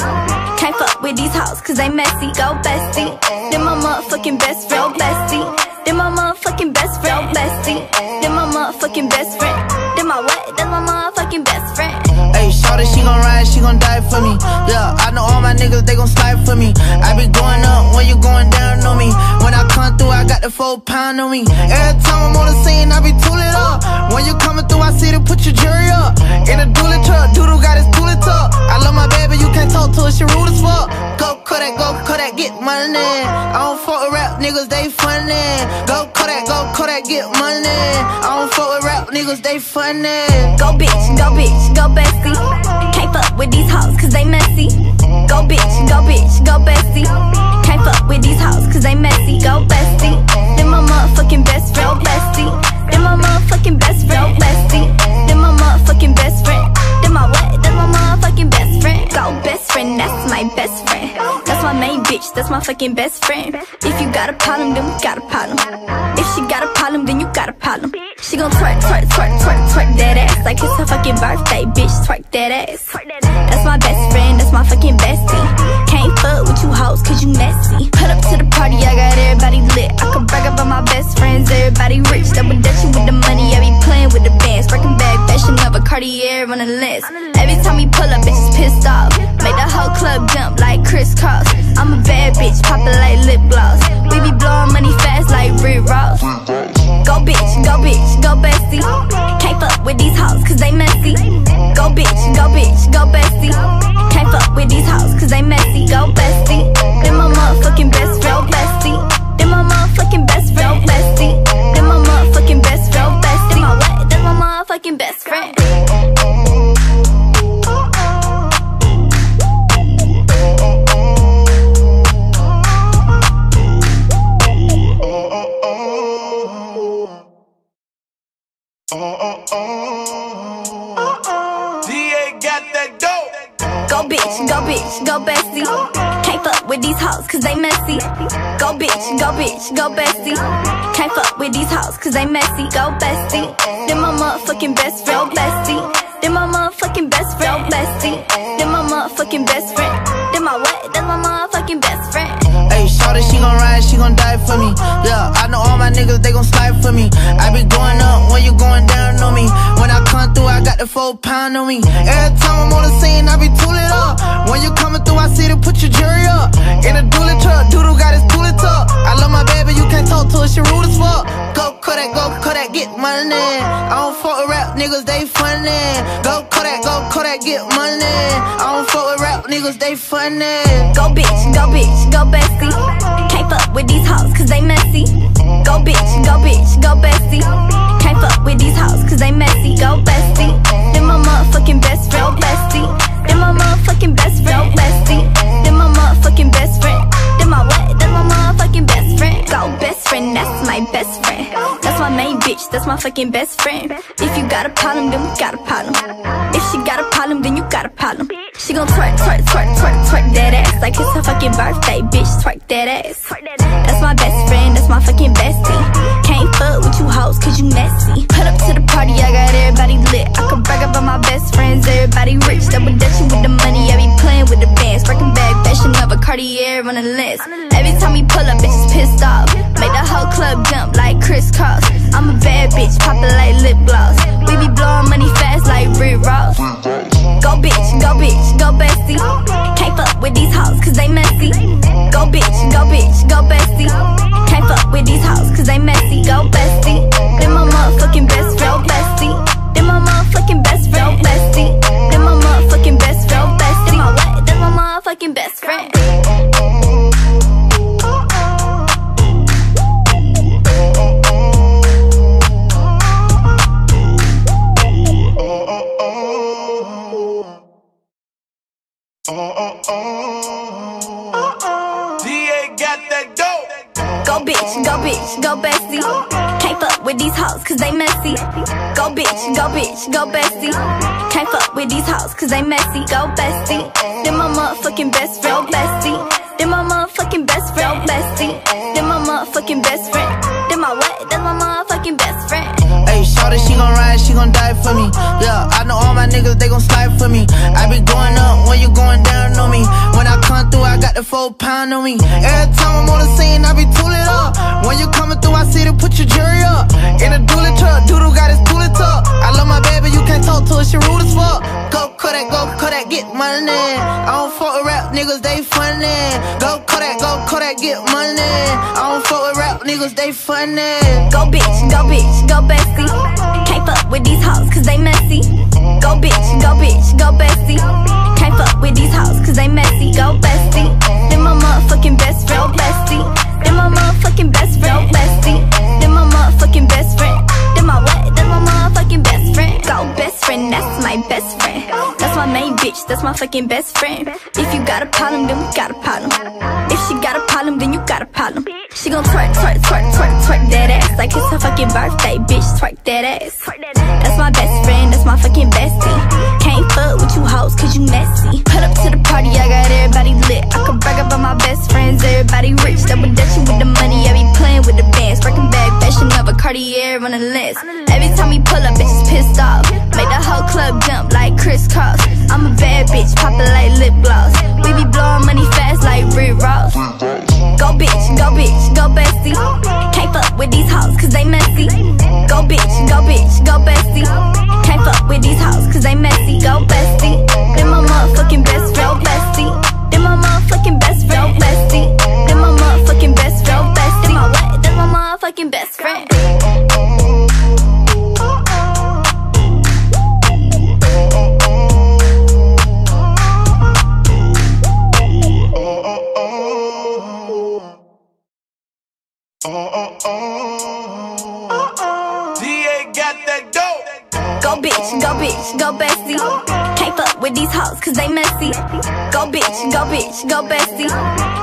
Can't fuck with these hoes cause they messy. Go bestie. Then my motherfucking best real bestie. Then my motherfucking best real bestie. Then my motherfucking best friend. Then my what? Then my motherfucking best friend. Ayy, shawty, she gon' ride, she gon' die for me. Yeah, I know all my niggas, they gon' slide for me. I be going up when you going down on me. When I come through, I got the full pound on me. Every time I'm on the scene, I be too lit up. When you coming through, I see to put your jury up. In a dually truck, doodle got his toolie tuck. I love my baby, you can't talk to her, she rude as fuck. Go Kodak, go Kodak, get money. I don't fuck with rap niggas, they funny. Go Kodak, go Kodak, get money. I don't fuck with rap niggas, they funny. Go bitch, go bitch, go bestie. Can't fuck with these hoes cause they messy. Go bitch, go bitch, go bestie. Can't fuck with these hoes cause they messy. Go bestie. Then my motherfucking best real bestie. Then my motherfucking best real bestie. Then my motherfucking best friend. Then my what? Then my motherfucking best friend. Go best friend, that's my best friend. That's my main bitch, that's my fucking best friend. If you got a problem, then we got a problem. If she got a problem, then you got a problem. She gon' twerk, twerk, twerk, twerk, twerk that ass like it's her fucking birthday, bitch, twerk that ass. That's my best friend, that's my fucking bestie. Can't fuck with you hoes cause you messy. Put up to the party, I got everybody lit. I can brag about my best friends, everybody rich. Double dutching with the money, I be playing with the bands. Breaking back, fashion of a Cartier on the list. Every time we pull up, bitches pissed off. Make the whole club jump like Criss Cross. I'm a bad bitch, poppin' like lip gloss. We be blowin' money fast like Rick Ross. Go bitch, go bitch, go bestie. Can't fuck with these hoes cause they messy. Go bitch, go bitch, go bestie. Can't fuck with these hoes cause they messy. Go bestie. Then my motherfucking best real bestie. Then my motherfucking best real bestie. Then my motherfucking best real bestie. Then my what? Then my motherfucking best friend. with these hoes, cause they messy. Go bitch, go bitch, go bestie. Can't fuck with these hoes, cause they messy. Go bestie. Then my motherfucking best friend, bestie. Then my motherfucking best friend, bestie. Then my motherfucking best friend. Then my what? Then my motherfucking best friend. Ayy, shawty, she gon' ride, she gon' die for me. Yeah, I know all my niggas, they gon' slide for me. I be going up when you going down on me. When I come through, I got the four pound on me. Every time I'm on the scene, I be tooling up. When you coming through, I see to put your jury up. In a doodle truck, doodle got his tooling up. I love my baby, you can't talk to her, she rude as fuck. Go Kodak, go Kodak, get money. I don't fuck with rap niggas, they funny. Go Kodak, go Kodak, get money. I don't fuck with rap niggas, they funny. Go bitch, go bitch, go bestie. Can't fuck with these hoes, cause they messy. Go bitch, go bitch, go bestie. Can't fuck with these hoes, cause they messy. Go bestie. Then my motherfucking best friend, bestie. Then my motherfucking best friend, bestie. Then my motherfucking best friend. Then my what? Then my motherfucking best friend. Go best friend, that's my best friend. That's my main bitch, that's my fucking best friend. If you got a problem, then we got a problem. If she got a problem, then you got a problem. She gon' twerk, twerk, twerk, twerk, twerk that ass like it's her fucking birthday, bitch, twerk that ass. That's my best friend, that's my fucking bestie. Can't fuck with you hoes, cause you messy. Put up to the party, I got everybody lit. I can brag about my best friends, everybody rich. Double dutching with the money, I be playing with the bands. Breaking back, fashion of a Cartier on the list. Every time we pull up, bitches pissed off. Make the whole club jump like Criss Cross. I'm a bad bitch, poppin' like lip gloss. We be blowin' money fast like Rick Ross. Go bitch, go bitch, go bestie. Can't fuck with these hoes, cause they messy. Go bitch, go bitch, go bestie. Can't fuck with these hoes, cause they messy. Go bestie. Then my motherfucking best friend, bestie. Then my motherfucking best friend, bestie. Then my motherfucking best friend, bestie. Then my what? Then my motherfucking best friend. D A got that dope. Go bitch, go bitch, go bestie. Can't fuck with these hoes, cause they messy. Go bitch, go bitch, go bestie. Can't fuck with these hoes, cause they messy. Go bestie. Then my motherfucking best friend, bestie. Then my motherfucking best friend, bestie. Then my motherfucking best friend. Then my what? Then my motherfucking best friend. Ayy, shawty, she gon' ride, she gon' die for me. Yeah, I know all my niggas, they gon' slide for me. I be going up when you going down on me. When I come through, I got the four pound on me. Every time I'm on the scene, I be tooling up. When you coming through, I see to put your jury up. In a doodle truck, doodle got his tooling up. I love my baby, you can't talk to her, she rude as fuck. Go Kodak, go Kodak, get money. I don't fuck with rap niggas, they funny. Go Kodak, go Kodak, get money. I don't fuck with rap niggas, they funny. Go bitch, go bitch, go bestie. Can't fuck with these hoes, cause they messy. Go bitch, go bitch, go bestie. Can't fuck with these hoes, cause they messy. Go bestie. Then my motherfucking best friend, bestie. Then my motherfucking best friend, bestie. Then my motherfucking best friend. Then my what? Then my motherfucking best friend. Go best friend, that's my best friend. That's my main bitch, that's my fucking best friend. If you got a problem, then we got a problem. If she got a problem, then you got a problem. She gon' twerk, twerk, twerk, twerk, twerk that ass like it's her fucking birthday, bitch, twerk that ass. That's my best friend, that's my fucking bestie. Can't fuck with you hoes, cause you messy. Put up to the party, I got everybody lit. I can brag about my best friends, everybody rich. Double dutching with the money, I be playing with the bands. Breaking back, fashion of a Cartier on the list. Every time we pull up, bitches pissed off. Make the whole club jump like Criss Cross. I'm a bad bitch, poppin' like lip gloss. We be blowin' money fast like Rick Ross. Go bitch, go bitch, go bestie. Can't fuck with these hoes, cause they messy. Go bitch, go bitch, go bestie. Can't fuck with these hoes, cause they messy. Go bestie. Then my motherfucking best friend, bestie. Then my motherfucking best friend, bestie. Then my motherfucking best friend, bestie. Then my what? Then my motherfucking best friend. Go bitch, go bitch, go bestie. Can't fuck with these hoes, cause they messy. Go bitch, go bitch, go bestie.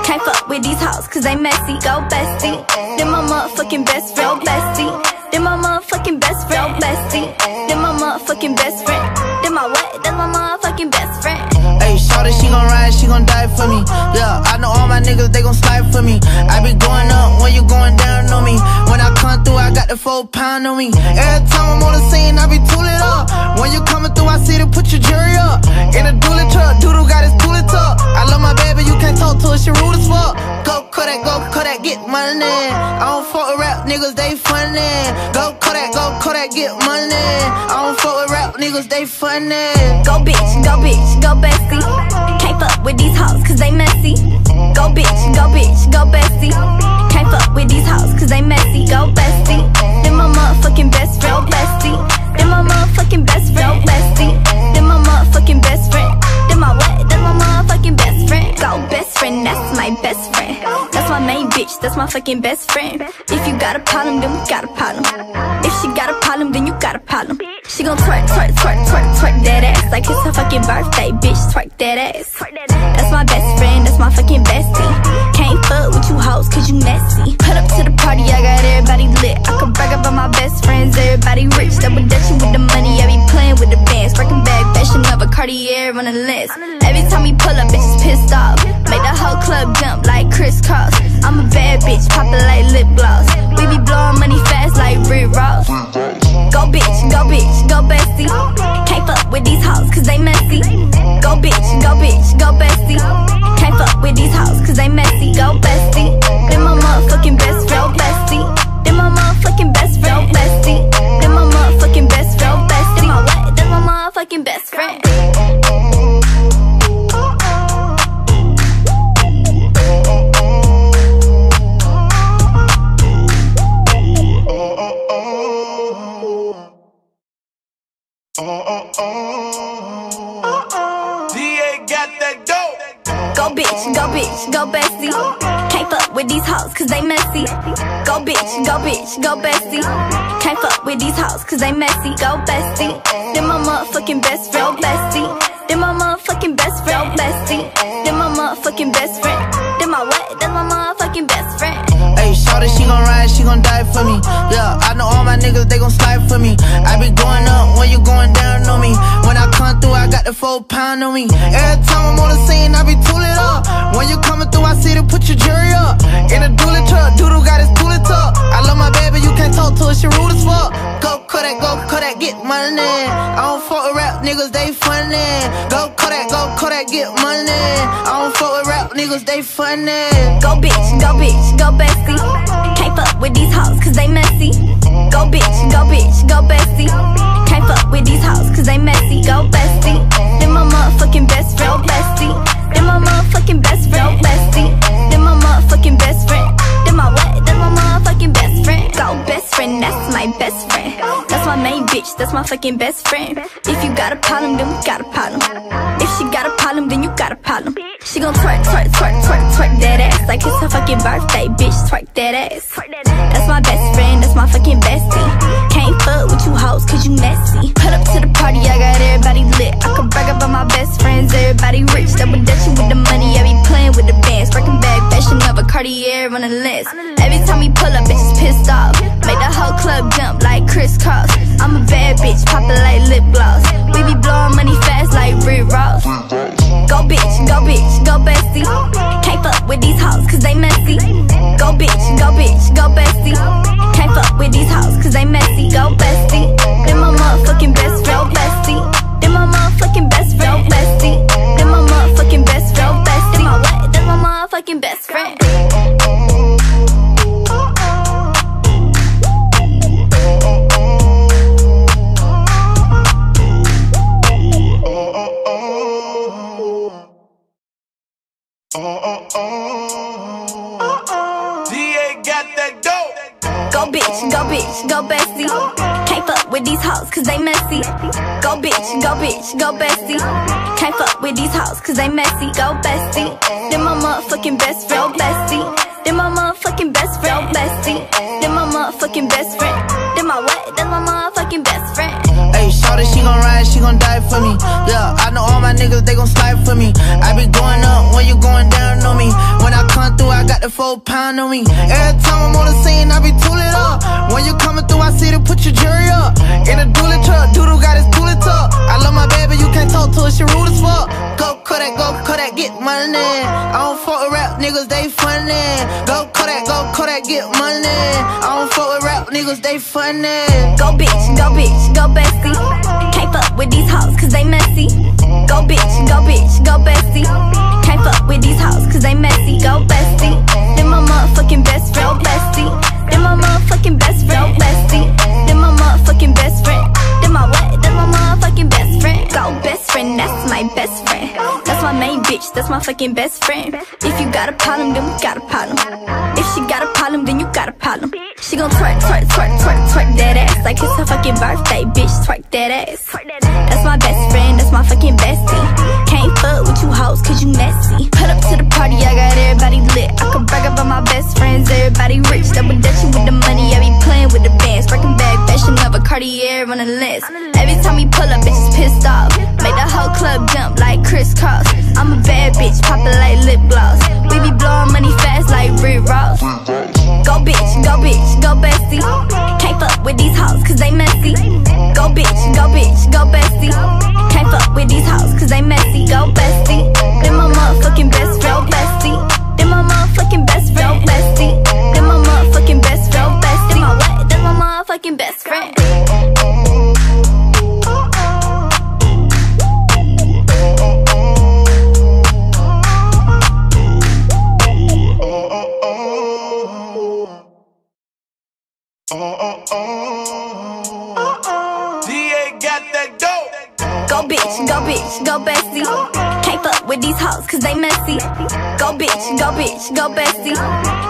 Can't fuck with these hoes, cause they messy. Go bestie. Then my motherfucking best friend, bestie. Then my motherfucking best friend, bestie. Then my motherfucking best friend. Then my what? Then my motherfucking best friend. Ayy, shawty, she gon' ride, she gon' die for me. Yeah, I know all my niggas. they gon' slide for me. I be going up when you going down on me. When I come through, I got the full pound on me. Every time I'm on the scene, I be too lit up. When you coming through, I see to put your jury up. In a dually truck, doodle got his toolie tuck. I love my baby, you can't talk to her, she rude as fuck. Go Kodak, go Kodak, get money. I don't fuck with rap niggas, they funny. Go Kodak, go Kodak, get money. I don't fuck with rap niggas, they funny. Go bitch, go bitch, go bestie. Can't fuck with these hoes, cause they messy. Go bitch, go bitch, go bestie. Can't fuck with these hoes, cause they messy. Go bestie, then my motherfucking best friend. Bestie, then my motherfucking best friend. Bestie, then my motherfucking best friend. Then my what? Then my motherfucking best friend. Go best friend, that's my best friend. That's my main bitch, that's my fucking best friend. If you got a problem, then we got a problem. If she got a problem, then you got a problem. She gon' twerk, twerk, twerk, twerk, twerk that ass like it's her fucking birthday, bitch, twerk that ass. That's my best friend, that's my fucking bestie. Can't fuck with you hoes, cause you messy. Put up to the party, I got everybody lit. I can brag about my best friends, everybody rich. Double dutching with the money, I be playing with the bands. Breaking back, fashion of a Cartier on the list. Every time we pull up, bitches pissed off. Make the whole club jump like Criss Cross. I'm a bad bitch, poppin' like lip gloss. We be blowin' money fast like Rick Ross. Go bitch, go bitch, go bestie. Can't fuck with these hoes, cause they messy. Go bitch, go bitch, go bestie. Can't fuck with these hoes, cause they messy. Go bestie, then my motherfucking best friend. Bestie, then my motherfucking best friend. Bestie, then my motherfucking best friend. Bestie, then my what? Then my motherfucking best friend. D A got that dope. Go bitch, go bitch, go bestie. Can't fuck with these hoes, cause they messy. Go bitch, go bitch, go bestie. Can't fuck with these hoes, cause they messy. Go bestie, then my motherfucking best friend. Go bestie, then my motherfucking best friend. Go bestie, then my motherfucking best friend. Then my what? Then my motherfucking best friend. Ayy, shawty, she gon' ride, she gon' die for me. Yeah, I know all my niggas, they gon' slide for me. I be going up when you going down on me. When I come through, I got the full pound on me. Every time I'm on the scene, I be too lit up. When you coming through, I see to put your jury up. In a dually truck, doodle got his toolie tuck. I love my baby, you can't talk to her, she rude as fuck. Go Kodak, go Kodak, get money. I don't fuck with rap niggas, they funny. Go Kodak, go Kodak, get money. I don't fuck with rap niggas, they funny. Go bitch, go bitch, go bestie. Can't fuck with these hoes, cause they messy. Go bitch, go bitch, go bestie. Can't fuck with these hoes, cause they messy. Go bestie, then my motherfucking best friend. Go bestie, then my motherfucking best friend. Go bestie, then my motherfucking best friend. Then my what? Then my motherfucking best friend. Go best friend, that's my best friend. That's my main bitch, that's my fucking best friend. If you got a problem, then we got a problem. If she got a problem, then you got a problem. She gon' twerk, twerk, twerk, twerk, twerk that ass like it's her fucking birthday, bitch, twerk that ass. That's my best friend, that's my fucking bestie. Can't fuck with you hoes, cause you messy. Put up to the party, I got everybody lit. I can brag about my best friends, everybody rich. Double dutching with the money, I be playing with the bands. Breaking back, fashion of a Cartier on the list. Every time we pull up, bitches pissed off. Make the whole club jump like Criss Cross. I'm a bad bitch, poppin' like lip gloss. We be blowin' money fast like Rick Ross. Go bitch, go bitch, go bestie. Can't fuck with these hoes, cause they messy. Go bitch, go bitch, go bestie. Can't fuck with these hoes, cause they messy. Go bestie, then my motherfucking best friend. Go bestie, then my motherfucking best friend. Go bestie, then my motherfucking best friend. Go bestie, then my what? Then my motherfucking best friend. Go bitch, go bestie. Can't fuck with these hoes, cause they messy. Go bitch, go bitch, go bestie. Can't fuck with these hoes, cause they messy. Go bestie, then my motherfucking best friend. Go bestie, then my motherfucking best friend. Go bestie, then my motherfucking best friend. Then my what? Then my motherfucking best friend. Ayy, shawty, she gon' ride, she gon' die for me. Yeah, I know all my niggas, they gon' slide for me. I be going up when you going down on me. When I come through, I got the four pound on me. Every time I'm on the scene, I be tooling up. When you coming through, I see to put your jury up. In a dually truck, doodle got his tooling up. I love my baby, you can't talk to her, she rude as fuck. Go Kodak, go Kodak, get money. I don't fuck with rap niggas, they funny. Go Kodak, go Kodak, get money. I don't fuck with rap niggas, they funny. Go bitch, go bitch, go bestie. Can't fuck with these hoes, cause they messy. Go bitch, go bitch, go bestie. Can't fuck with these hoes, cause they messy. Go bestie. Then my motherfucking best friend, bestie. Then my motherfucking best friend, bestie. Then my motherfucking best friend. Then my what? Then my motherfucking best friend. Go best friend, that's my best friend. That's my main bitch, that's my fucking best friend. If you got a problem, then we got a problem. If she got a problem, then you got a problem. She gon' twerk, twerk, twerk, twerk, twerk that ass like it's her fucking birthday, bitch, twerk that ass. That's my best friend, that's my fucking bestie. Can't fuck with you hoes, cause you messy. Put up to the party, I got everybody lit. I can brag about my best friends, everybody rich. Double dutching with the money, I be playing with the bands. Breaking back, fashion of a Cartier on the list. Every time we pull up, bitches pissed off. Make the whole club jump like Criss Cross. I'm a bad bitch, poppin' like lip gloss. We be blowin' money fast like Rick Ross. Go bitch, go bitch, go bestie. Can't fuck with these hoes, cause they messy. Go bitch, go bitch, go bestie. Can't fuck with these hoes, cause they messy. Go bestie. Then my motherfucking best friend, bestie. Then my motherfucking best friend, bestie. Then my motherfucking best friend, bestie. Then my what? Then my motherfucking best friend. Oh, oh, oh. Oh, oh. D A got that dope. Go bitch, go bitch, go bestie. Can't fuck with these hoes, cause they messy. Go bitch, go bitch, go bestie.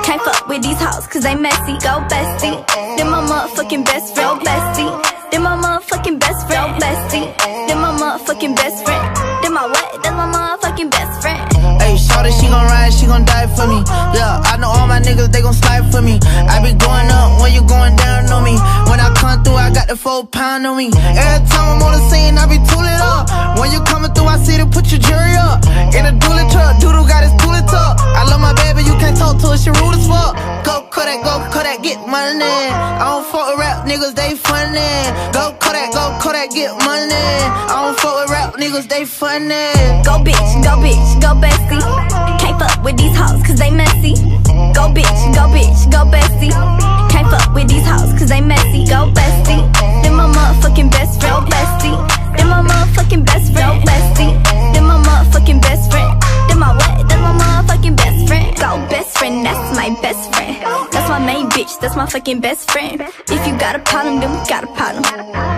Can't fuck with these hoes, cause they messy. Go bestie. Then my motherfucking best friend, bestie. Then my motherfucking best friend, bestie. Then my motherfucking best friend. Then my what? Then my motherfucking best friend. Ayy, shawty, she gon' ride, she gon' die for me. Yeah, I know all my niggas, they gon' slide for me. I be going up when you going down on me. When I come through, I got the four pound on me. Every time I'm on the scene, I be tooling up. When you coming through, I see to put your jury up. In a dually truck, doodle got his tooling up. I love my baby, you can't talk to her, she rude as fuck. Go Kodak, go Kodak, get money. I don't fuck with rap niggas, they funny. Go Kodak, go Kodak, get money. I don't fuck with rap niggas, they funny. Go bitch, go bitch, go bestie. Can't fuck with these hoes, cause they messy. Go bitch, go bitch, go bestie. Can't fuck with these hoes, cause they messy. Go bestie. Then my motherfucking best friend, bestie. Then my motherfucking best friend, bestie. Then my motherfucking best friend. Then my what? Then my motherfucking best friend. Go best friend, that's my best friend. That's my main bitch, that's my fucking best friend. If you got a problem, then we got a problem.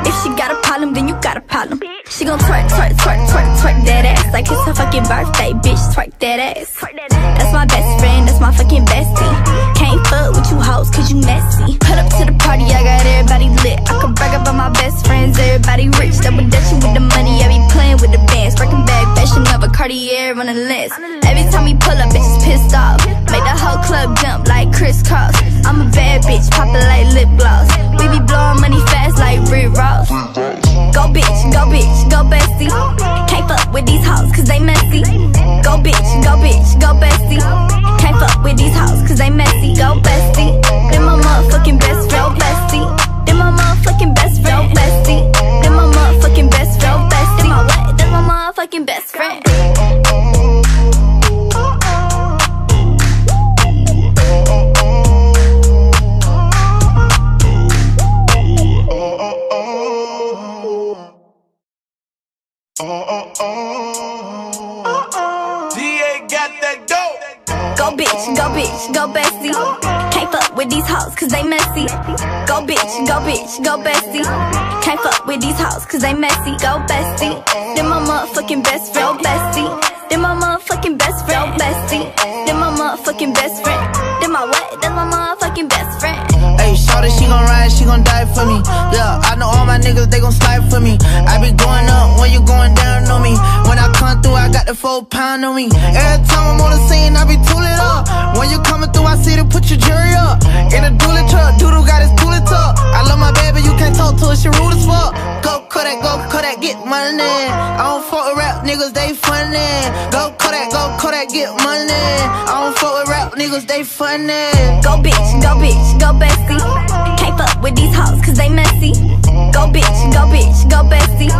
If she got a problem, then you got a problem. She gon' twerk, twerk, twerk, twerk, twerk that ass like it's her fucking birthday, bitch, twerk that ass. That's my best friend, that's my fucking bestie. Can't fuck with you hoes, cause you messy. Put up to the party, I got everybody lit. I can brag about my best friends, everybody rich. Double dutching with the money, I be playing with the bands. Breaking back, fashion of a Cartier on the list. Every time we pull up, bitches pissed off. Make the whole club jump like Criss Cross. I'm a bad bitch, poppin' like lip gloss. We be blowin' money fast like Rick Ross. Go bitch, go bitch, go bestie. Can't fuck with these hoes, cause they messy. Go bitch, go bitch, go bestie. Can't fuck with these hoes, cause they messy. Go bestie. Then my motherfucking best friend, bestie. Then my motherfucking best friend, bestie. Then my motherfucking best friend, bestie. Then my what? Then my motherfucking best friend. Oh, oh, oh. Oh, oh. D A got that dope. Go bitch, go bitch, go bestie. Can't fuck with these hoes, cause they messy. Go bitch, go bitch, go bestie. Can't fuck with these hoes, cause they messy. Go bestie. Then my motherfucking best friend, bestie. Then my motherfucking best friend, bestie. Then my motherfucking best friend. Then my what? Then my motherfucking best friend. Ayy, shawty, she gon' ride, she gon' die for me. Yeah, I know all my niggas, they gon' slide for me. I be going up when you going down on me. When I come through, I got the four pound on me. Every time I'm on the scene, I be tooling up. When you coming through, I see to put your jury up. In a dually truck, doodle got his tooling up. I love my baby, you can't talk to her, she rude as fuck. Go Kodak, go Kodak, get money. I don't fuck with rap niggas, they funny. Go Kodak, go Kodak, get money. I don't fuck with rap niggas, they funny. Go bitch, go bitch, go bestie. Can't fuck with these hoes cause they messy. Go bitch, go bitch, go bestie.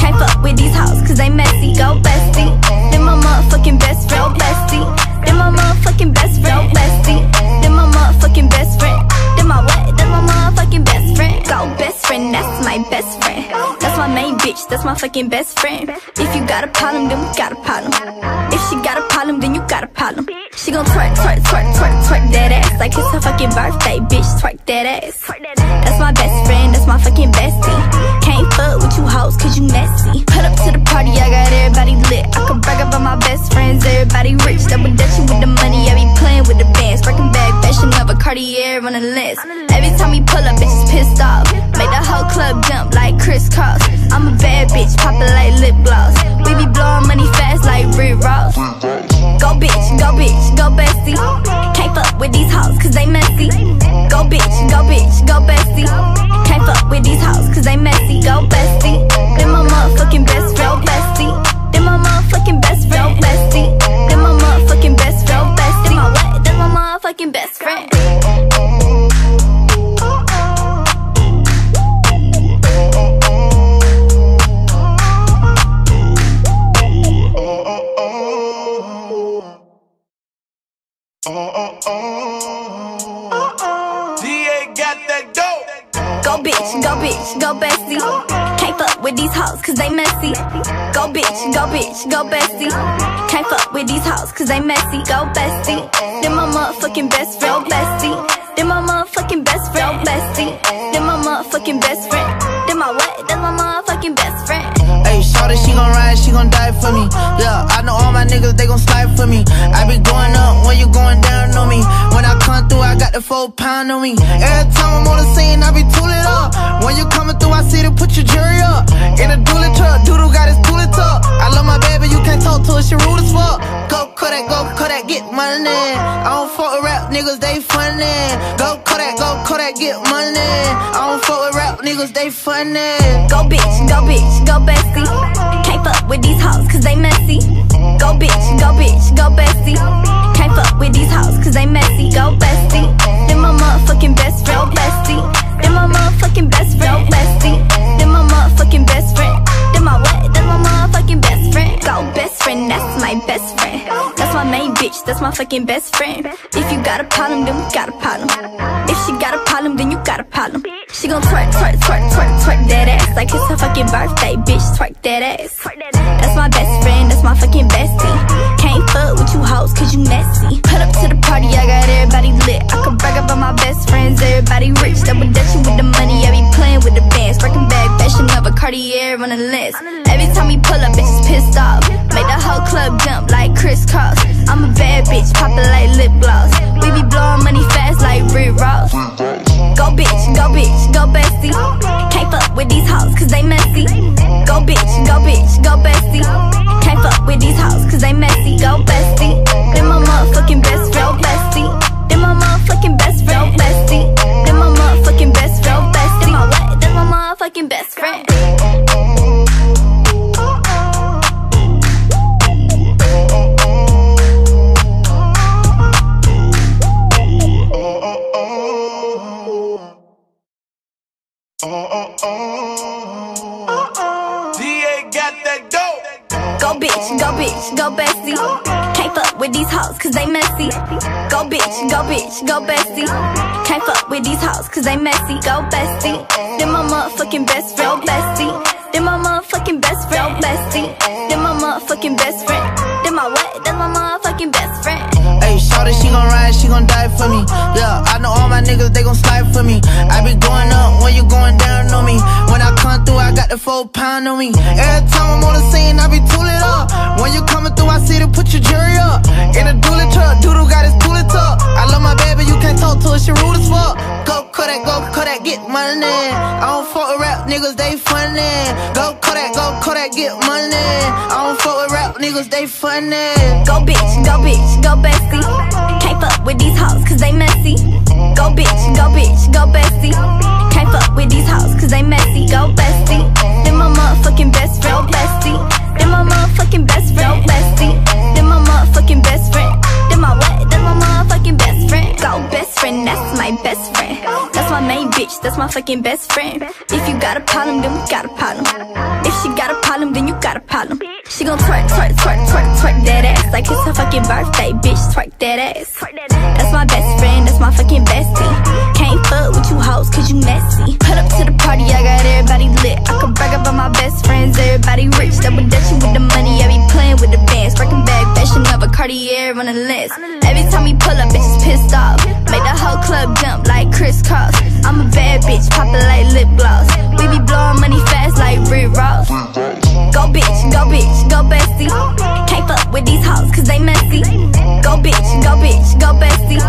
Can't fuck with these hoes cause they messy. Go bestie. Then my motherfucking best friend, bestie. Then my motherfucking best friend, bestie. Then my motherfucking best friend. Then my what? Then my motherfucking best friend. Go best friend, that's my best friend. That's my main bitch, that's my fucking best friend. If you got a problem, then we got a problem. If she got a problem, then you got a problem. She gon' twerk, twerk, twerk, twerk, twerk that ass like it's her fucking birthday, bitch, twerk that ass. That's my best friend, that's my fucking bestie. Can't fuck with you hoes cause you messy. Put up to the party, I got everybody lit. I can brag about my best friends, everybody rich. Double dutching with the money, I be playing with the bands. Breaking back, fashion of a Cartier on the list. Every time we pull up, bitches pissed off. Make the whole club jump like Criss Cross. I'm a bad bitch, poppin' like lip gloss. We be blowin' money fast like Rick Ross. Go bitch, go bitch, go bestie. Can't fuck with these hoes cause they messy. Go bitch, go bitch, go bestie. Can't fuck with these hoes cause they messy. Go bestie. Then my motherfucking best friend, bestie. Then my motherfucking best friend, bestie. Then my motherfucking best friend, bestie. My what? Then my motherfucking best friend. Oh, oh, oh. Oh, oh. D A got that dope. Go bitch, go bitch, go bestie. Can't fuck with these hoes cause they messy. Go bitch, go bitch, go bestie. Can't fuck with these hoes cause they messy. Go bestie. Then my motherfucking best friend, bestie. Then my motherfucking best friend, bestie. Then my motherfucking best friend. Then my what? That's my motherfucking best friend. Ayy, shawty, she gon' ride, she gon' die for me. Yeah, I know all my niggas, they gon' slide for me. I be going up when you going down on me. When I come through, I got the full pound on me. Every time I'm on the scene, I be tooling up. When you coming through, I see to put your jury up. In a dually truck, doodle got his tooling up. I love my baby, you can't talk to her, she rude as fuck. Go Kodak, go Kodak, get money. I don't fuck with rap niggas, they funny. Go Kodak, go Kodak, get money. I don't fuck with rap niggas, they funny. Go bitch, go bitch, go bestie. Can't fuck with these hoes cause they messy. Go bitch, go bitch, go bestie. Can't fuck with these hoes cause they messy. Go bestie. Then my motherfucking best friend, bestie. Then my motherfucking best friend, bestie. Then my motherfucking best friend. Then my what? Then my motherfucking best friend. Go best friend, that's my best friend. That's my main bitch, that's my fucking best friend. If you got a problem, then we got a problem. If she got a problem, then you got a problem. She gon' twerk, twerk, twerk, twerk, twerk that ass like it's her fucking birthday, bitch, twerk that ass. That's my best friend, that's my fucking bestie. Can't fuck with you hoes cause you messy. Put up to the party, I got everybody lit. I can brag about my best friends, everybody rich. Double dutching with the money, I be playing with the bands. Breaking back, fashion of a Cartier on the list. Every time we pull up, bitches pissed off. Make the whole club jump like Criss Cross. I'm a bad bitch, poppin' like lip gloss. We be blowin' money fast like Rick Ross. Go bitch, go bitch, go bestie. Can't fuck with these hoes cause they messy. Go bitch, go bitch, go bestie. Can't fuck with these hoes cause they messy. Go bestie. Then my motherfucking best friend, bestie. Then my motherfucking best friend, bestie. Then my motherfucking best friend, bestie. My what? Then my motherfucking best friend. Oh, oh, oh. Oh, oh. D A got that dope. Go bitch, go bitch, go bestie. Can't fuck with these hoes cause they messy. Go bitch, go bitch, go bestie. Can't fuck with these hoes cause they messy. Go bestie. Then my motherfucking best friend, bestie. Then my motherfucking best friend, bestie. Then my motherfucking best friend. Then my what? Then my motherfucking best friend. Ayy, shawty, she gon' ride, she gon' die for me. Yeah, I know all my niggas, they gon' slide for me. I be going up when you going down on me. When I come through, I got the full pound on me. Every time I'm on the scene, I be tooling up. When you coming through, I see to put your jury up. In a dually truck, doodle got his tooling up. I love my baby, you can't talk to her, she rude as fuck. Go Kodak, go Kodak, get money. I don't fuck with rap niggas, they funny. Go Kodak, go Kodak, get money. I don't fuck with rap niggas, they funny. Go bitch, go bitch, go bestie. Can't fuck with these hoes cause they messy. Go bitch, go bitch, go bestie. Can't fuck with these hoes cause they messy. Go bestie. Then my motherfucking best friend, bestie. Then my motherfucking best friend, bestie. Then my motherfucking best friend. Then my what? Then my motherfucking bitch, that's my fucking best friend. If you got a problem, then we got a problem. If she got a problem, then you got a problem. She gon' twerk, twerk, twerk, twerk, twerk that ass like it's her fucking birthday, bitch, twerk that ass. That's my best friend, that's my fucking bestie. Can't fuck with you hoes, cause you messy. Put up to the party, I got everybody lit. I can brag about my best friends, everybody rich. Double dutching with the money, I be playing with the bands. Working back, fashion of a Cartier on the list. Every time we pull up, bitches pissed off. Make the whole club jump like Criss Cross. I'm a bad bitch, poppin' like lip gloss. We be blowin' money fast like Rick Ross. Go bitch, go bitch, go bestie. Can't fuck with these hoes, cause they messy. Go bitch, go bitch, go bestie.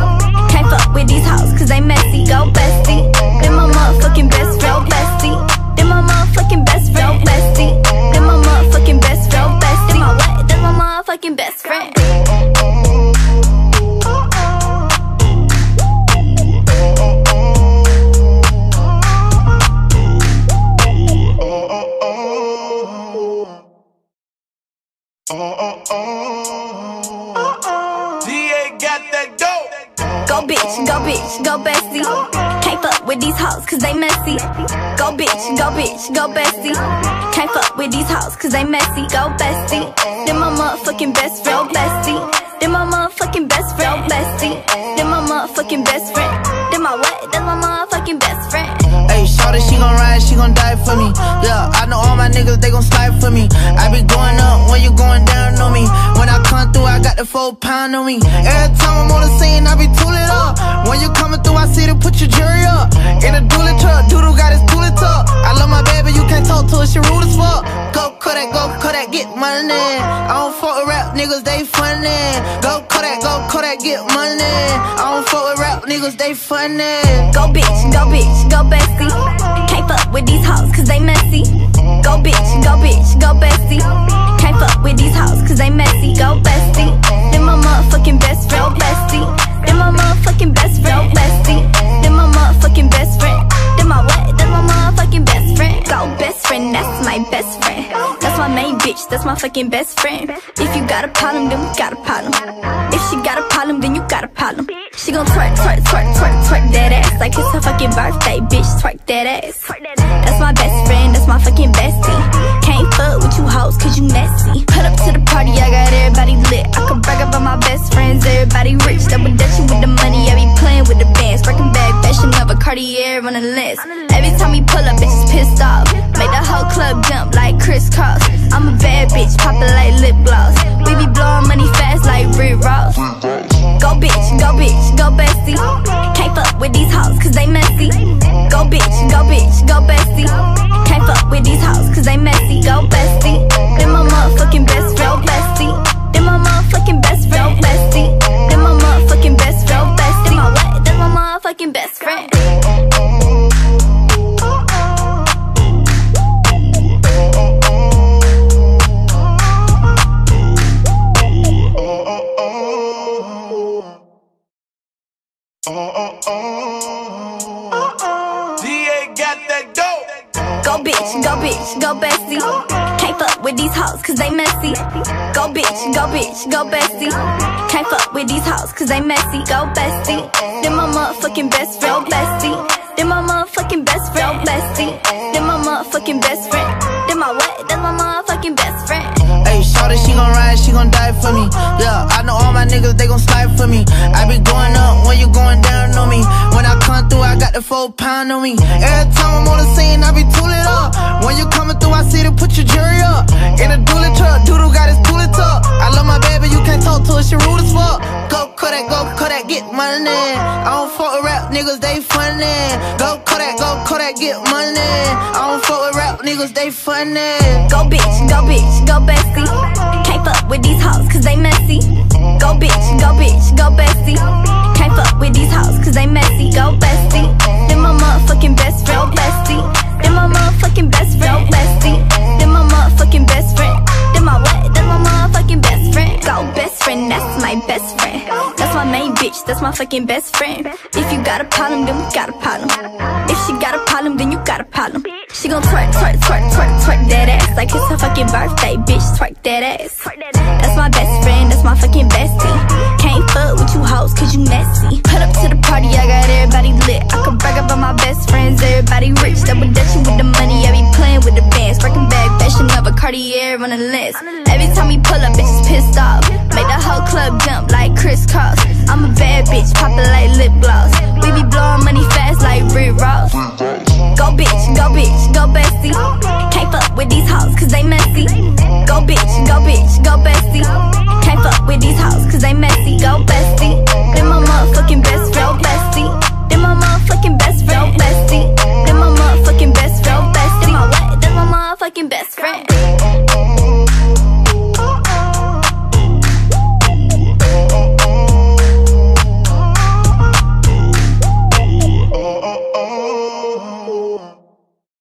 Can't fuck with these hoes, cause they messy. Go bestie, then my motherfucking best friend, bestie. Then my motherfucking best friend, bestie. Then my motherfucking best friend, bestie. Then my what? Then my motherfucking best friend. D A got that dope. Go bitch, go bitch, go bestie. Can't fuck with these hoes cause they messy. Go bitch, go bitch, go bestie. Can't fuck with these hoes cause they messy. Go bestie, then my motherfucking best friend, bestie. Then my motherfucking best friend, bestie. Then my motherfucking best friend. Then my what? Then my motherfucking best friend. Ayy, shorty, she gon' ride, she gon' die for me. Yeah, I know all my niggas, they gon' slide for me. I be going up when you going down on me. When I come through, I got the four pound on me. Every time I'm on the scene, I be tooling up. When you coming through, I see to put your jury up. In a dually truck, doodle got his tooling up. I love my baby, you can't talk to her, she rude as fuck. Go Kodak, go Kodak, get money. I don't fuck with rap niggas, they funny. Go Kodak, go Kodak, get money. I don't fuck with rap niggas, they funny. Go bitch, go bitch, go bestie. Can't fuck with these hoes cause they messy. Go bitch, go bitch, go bestie. Can't fuck with these hoes cause they messy. Go bestie, then my motherfucking best friend, bestie. Then my motherfucking best friend, bestie. Then my motherfucking best friend. Then my what? Then my motherfucking best friend. Go best friend, that's my best friend. That's my main bitch, that's my fucking best friend. If you got a problem, then we got a problem. If she got a problem, then you got a problem. She gon' twerk, twerk, twerk, twerk, twerk that ass like it's her fucking birthday, bitch, twerk that ass. That's my best friend, that's my fucking bestie. Can't fuck with you hoes cause you messy. Put up to the party, I got everybody lit. I can brag about my best friends, everybody rich. Double dutching with the money, I be playing with the bands. Working back, fashion of a Cartier on the list. Every time we pull up, bitches pissed off. Make the whole club jump like Criss Cross. I'm a bad bitch, poppin' like lip gloss. We be blowin' money fast like Rick Ross. Go bitch, go bitch, go bestie. Can't fuck with these hoes cause they messy. Go bitch, go bitch, go bestie. Can't fuck with these hoes cause they messy. Go bestie, then my motherfucking best friend, bestie. Then my motherfucking best friend, bestie. Then my motherfucking best friend, bestie. Then my what? Then my motherfucking best friend. Oh, oh, oh. Oh, oh. D A got that dope. Go bitch, go bitch, go bestie. Can't fuck with these hoes cause they messy. Go bitch, go bitch, go bestie. Can't fuck with these hoes cause they messy. Go bestie, then my motherfucking best friend, bestie. Then my motherfucking best friend, bestie. Then my motherfucking best friend. Then my what? Then my motherfucking best friend. Ayy, shorty, she gon' ride, she gon' die for me. Yeah, I know all my niggas, they gon' slide for me. I be going up when you going down on me. When I come through, I got the four pound on me. Every time I'm on the scene, I be tooling up. When you coming through, I see to put your jury up. In a dually truck, doodle got his tooling up. I love my baby, you can't talk to her, she rude as fuck. Go Kodak, go Kodak, get money. I don't fuck with rap niggas, they funny. Go Kodak, go Kodak, get money. I don't fuck with rap niggas, they funny. Go bitch, go bitch, go bestie. Can't fuck with these hoes cause they messy. Go bitch, go bitch, go bestie. Can't fuck with these hoes cause they messy. Go bestie, then my motherfucking best friend, bestie. Then my motherfucking best friend, bestie. Then my motherfucking best friend. Then my what? Then my motherfucking best friend. Go best friend, that's my best friend. That's my main bitch, that's my fucking best friend. If you got a problem, then we got a problem. If she got a problem, then you got a problem. She gon' twerk, twerk, twerk, twerk, twerk that ass like it's her fucking birthday, bitch, twerk that ass. That's my best friend, that's my fucking bestie. Can't fuck with you hoes cause you messy. Put up to the party, I got everybody lit. I can brag about my best friends, bitch, go bestie. Can't fuck with these hoes cause they messy, go bestie. Then my motherfucking best friend, bestie. Then my motherfucking best friend, bestie. Then my motherfucking best friend, bestie. Then my what? Then my motherfucking best friend.